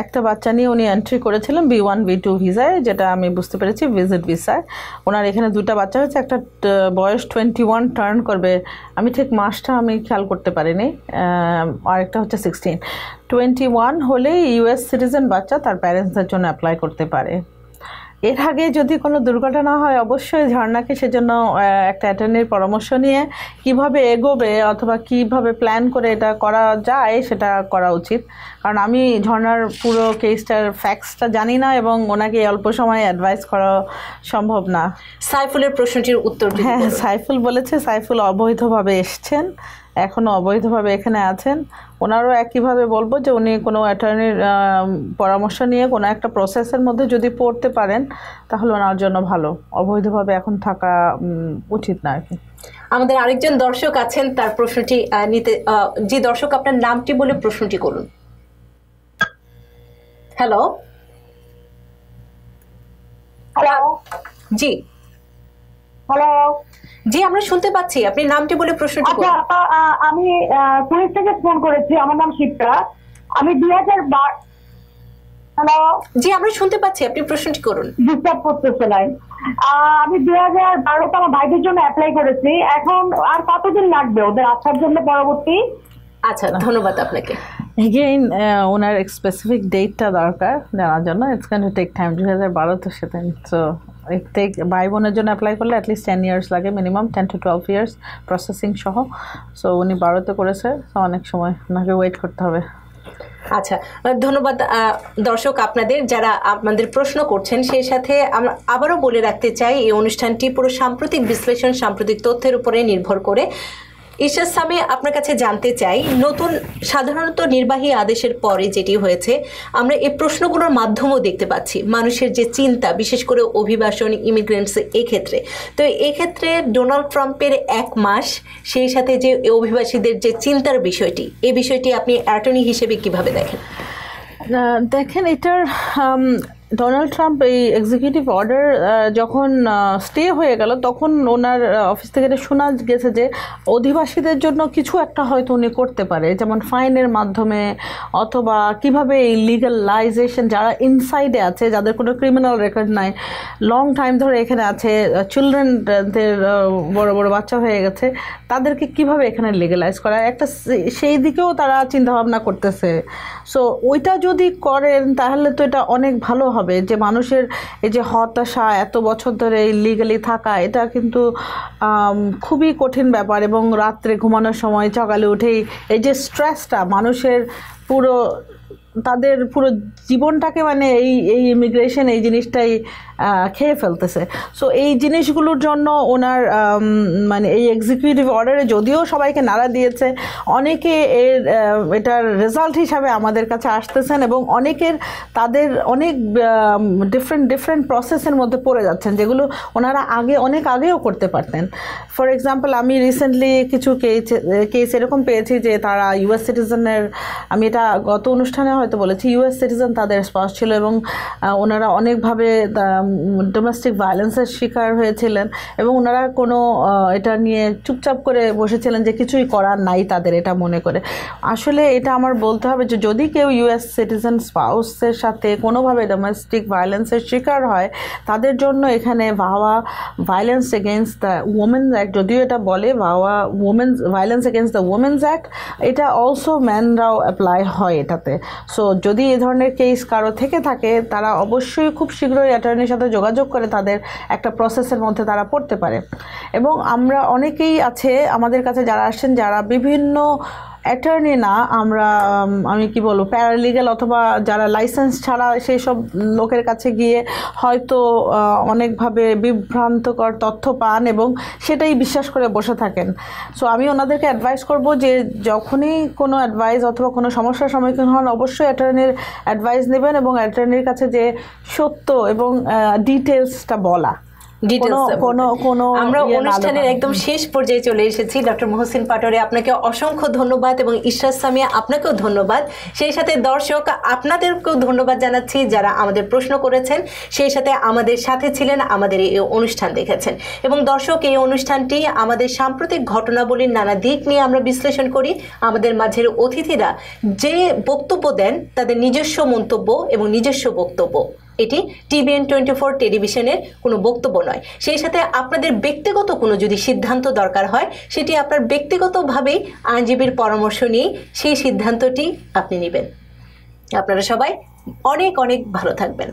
একটা বাচ্চা নিয়ে উনি এন্ট্রি করেছিলেন বি ওয়ান বি টু ভিসায়, যেটা আমি বুঝতে পেরেছি ভিজিট ভিসায়। ওনার এখানে দুটো বাচ্চা হয়েছে, একটা বয়স টোয়েন্টি ওয়ান টার্ন করবে, আমি ঠিক মাসটা আমি খেয়াল করতে পারিনি, আরেকটা হচ্ছে সিক্সটিন। টোয়েন্টি ওয়ান হলে ইউএস সিটিজেন বাচ্চা তার প্যারেন্টসদের জন্য অ্যাপ্লাই করতে পারে। এর আগে যদি কোনো দুর্ঘটনা হয় অবশ্যই ঝর্ণাকে সেজন্য একটা অ্যাটর্নির পরামর্শ নিয়ে কিভাবে এগোবে অথবা কিভাবে প্ল্যান করে এটা করা যায় সেটা করা উচিত, কারণ আমি ঝর্ণার পুরো কেসটার ফ্যাক্টসটা জানি না এবং ওনাকে অল্প সময়ে অ্যাডভাইস করা সম্ভব না। সাইফুলের প্রশ্নটির উত্তর, হ্যাঁ সাইফুল বলেছে সাইফুল অবৈধভাবে এসেছেন, এখনও অবৈধভাবে এখানে আছেন, ওনারও একইভাবে বলবো যে উনি কোনো অ্যাটর্নির পরামর্শ নিয়ে কোনো একটা প্রসেসের মধ্যে যদি পড়তে পারেন তাহলে ওনার জন্য ভালো, অবৈধভাবে এখন থাকা উচিত না আর কি। আমাদের আরেকজন দর্শক আছেন, তার প্রশ্নটি নিতে, যে দর্শক আপনার নামটি বলে প্রশ্নটি করুন। হ্যালো, জি হ্যালো, জি আমরা শুনতে পাচ্ছি, আপনি নামটি বলে প্রশ্নটি করুন। আচ্ছা আমি পুলিশ থেকে ফোন করেছি, আমার নাম শিপ্রা, আমি দুই হাজার বারো। হ্যালো, জি আমরা শুনতে পাচ্ছি, আপনি প্রশ্নটি করুন। ডিসটার্ব করতেছে না। আমি দুই হাজার বারো তে আমার ভাইদের জন্য অ্যাপ্লাই করেছি, এখন আর কতদিন লাগবে ওদের আসার জন্য পরবর্তী? আচ্ছা ধন্যবাদ আপনাকে। এগেইন ওনার স্পেসিফিক ডেটটা দরকার জানার জন্য, it's going to take time. দুই হাজার বারো তে সেটা সো ইট টেক, ভাই বোনের জন্য অ্যাপ্লাই করলে অ্যাটলিস্ট টেন ইয়ার্স লাগে minimum, ten to twelve years processing সহ। সো উনি বারোতে করেছে, সো অনেক সময় ওনাকে ওয়েট করতে হবে। আচ্ছা ধন্যবাদ দর্শক আপনাদের যারা আমাদের প্রশ্ন করছেন। সেই সাথে আমরা আবারও বলে রাখতে চাই এই অনুষ্ঠানটি পুরো সাম্প্রতিক বিশ্লেষণ, সাম্প্রতিক তথ্যের উপরে নির্ভর করে। ইরশাদ সামি, আপনার কাছে জানতে চাই, নতুন সাধারণত নির্বাহী আদেশের পরে যেটি হয়েছে আমরা এই প্রশ্নগুলোর মাধ্যমেও দেখতে পাচ্ছি মানুষের যে চিন্তা, বিশেষ করে অভিবাসন ইমিগ্রেন্টস এই ক্ষেত্রে। তো এই ক্ষেত্রে ডোনাল্ড ট্রাম্পের এক মাস সেই সাথে যে অভিবাসীদের যে চিন্তার বিষয়টি, এই বিষয়টি আপনি অ্যাটর্নি হিসেবে কিভাবে দেখেন? দেখেন এটার ডোনাল্ড ট্রাম্প এই এক্সিকিউটিভ অর্ডার যখন স্টে হয়ে গেল তখন ওনার অফিস থেকে এটা শোনা গেছে যে অভিবাসীদের জন্য কিছু একটা হয়তো উনি করতে পারে, যেমন ফাইনের মাধ্যমে অথবা কিভাবে এই লিগালাইজেশন, যারা ইনসাইডে আছে, যাদের কোনো ক্রিমিনাল রেকর্ড নাই, লং টাইম ধরে এখানে আছে, চিলড্রেনদের বড় বড় বাচ্চা হয়ে গেছে, তাদেরকে কিভাবে এখানে লিগালাইজ করা একটা সেই দিকেও তারা চিন্তাভাবনা করতেছে। সো ওইটা যদি করেন তাহলে তো এটা অনেক ভালো হবে, যে মানুষের এই যে হতাশা এত বছর ধরে ইলিগালি থাকা, এটা কিন্তু খুবই কঠিন ব্যাপার। এবং রাত্রে ঘুমানোর সময় সকালে উঠেই এই যে স্ট্রেসটা মানুষের পুরো, তাদের পুরো জীবনটাকে মানে এই এই ইমিগ্রেশন এই জিনিসটাই খেয়ে ফেলতেছে। সো এই জিনিসগুলোর জন্য ওনার মানে এই এক্সিকিউটিভ অর্ডারে যদিও সবাইকে নাড়া দিয়েছে, অনেকে এর এটার রেজাল্ট হিসাবে আমাদের কাছে আসতেছেন এবং অনেকের তাদের অনেক ডিফারেন্ট ডিফারেন্ট প্রসেসের মধ্যে পড়ে যাচ্ছেন, যেগুলো ওনারা আগে অনেক আগেও করতে পারতেন। ফর এক্সাম্পল আমি রিসেন্টলি কিছু কেস কেস এরকম পেয়েছি যে তারা ইউএস সিটিজেনের, আমি এটা গত অনুষ্ঠানে হয়তো বলেছি, ইউএস সিটিজেন তাদের স্পাউস ছিল এবং ওনারা অনেকভাবে ডোমেস্টিক ভায়োলেন্সের শিকার হয়েছিলেন এবং ওনারা কোনো এটা নিয়ে চুপচাপ করে বসেছিলেন যে কিছুই করার নাই তাদের, এটা মনে করে। আসলে এটা আমার বলতে হবে যে যদি কেউ ইউএস সিটিজেন স্পাউসের সাথে কোনোভাবে ডোমেস্টিক ভায়োলেন্সের শিকার হয়, তাদের জন্য এখানে ভাওয়া violence against the women's act, যদিও এটা বলে ভাওয়া women's violence against the women's act, এটা অলসো ম্যানরাও অ্যাপ্লাই হয় এটাতে। সো যদি এ ধরনের কেস কারো থেকে থাকে তারা অবশ্যই খুব শীঘ্রই অ্যাটর্নির সাথে যোগাযোগ করে তাদের একটা প্রসেসের মধ্যে তারা পড়তে পারে। এবং আমরা অনেকেই আছে আমাদের কাছে যারা আসছেন, যারা বিভিন্ন অ্যাটর্নি না, আমরা আমি কি বলবো প্যারালিগ্যাল অথবা যারা লাইসেন্স ছাড়া সেই সব লোকের কাছে গিয়ে হয়তো অনেকভাবে বিভ্রান্তকর তথ্য পান এবং সেটাই বিশ্বাস করে বসে থাকেন। সো আমি ওনাদেরকে অ্যাডভাইস করব যে যখনই কোনো অ্যাডভাইস অথবা কোনো সমস্যার সম্মুখীন হন অবশ্যই অ্যাটর্নির অ্যাডভাইস নেবেন এবং অ্যাটর্নির কাছে যে সত্য এবং ডিটেলসটা বলা, दर्शक आपनादेरকেও धन्यवाद জানাচ্ছি যারা আমাদের প্রশ্ন করেছেন সেই সাথে আমাদের সাথে ছিলেন আমাদের এই অনুষ্ঠান দেখেছেন এবং দর্শক এই অনুষ্ঠানটি আমাদের সাম্প্রতিক ঘটনাবলীর নানা দিক নিয়ে আমরা বিশ্লেষণ করি আমাদের মাঝের অতিথিরা যে বক্তব্য দেন তাদের নিজস্ব মন্তব্য এবং নিজস্ব বক্তব্য এটি টিভিএন টোয়েন্টি ফোর টেলিভিশনের কোনো বক্তব্য নয় সেই সাথে আপনাদের ব্যক্তিগত কোনো যদি সিদ্ধান্ত দরকার হয় সেটি আপনার ব্যক্তিগতভাবেই আইনজীবীর পরামর্শ নিয়ে সেই সিদ্ধান্তটি আপনি নেবেন আপনারা সবাই অনেক অনেক ভালো থাকবেন।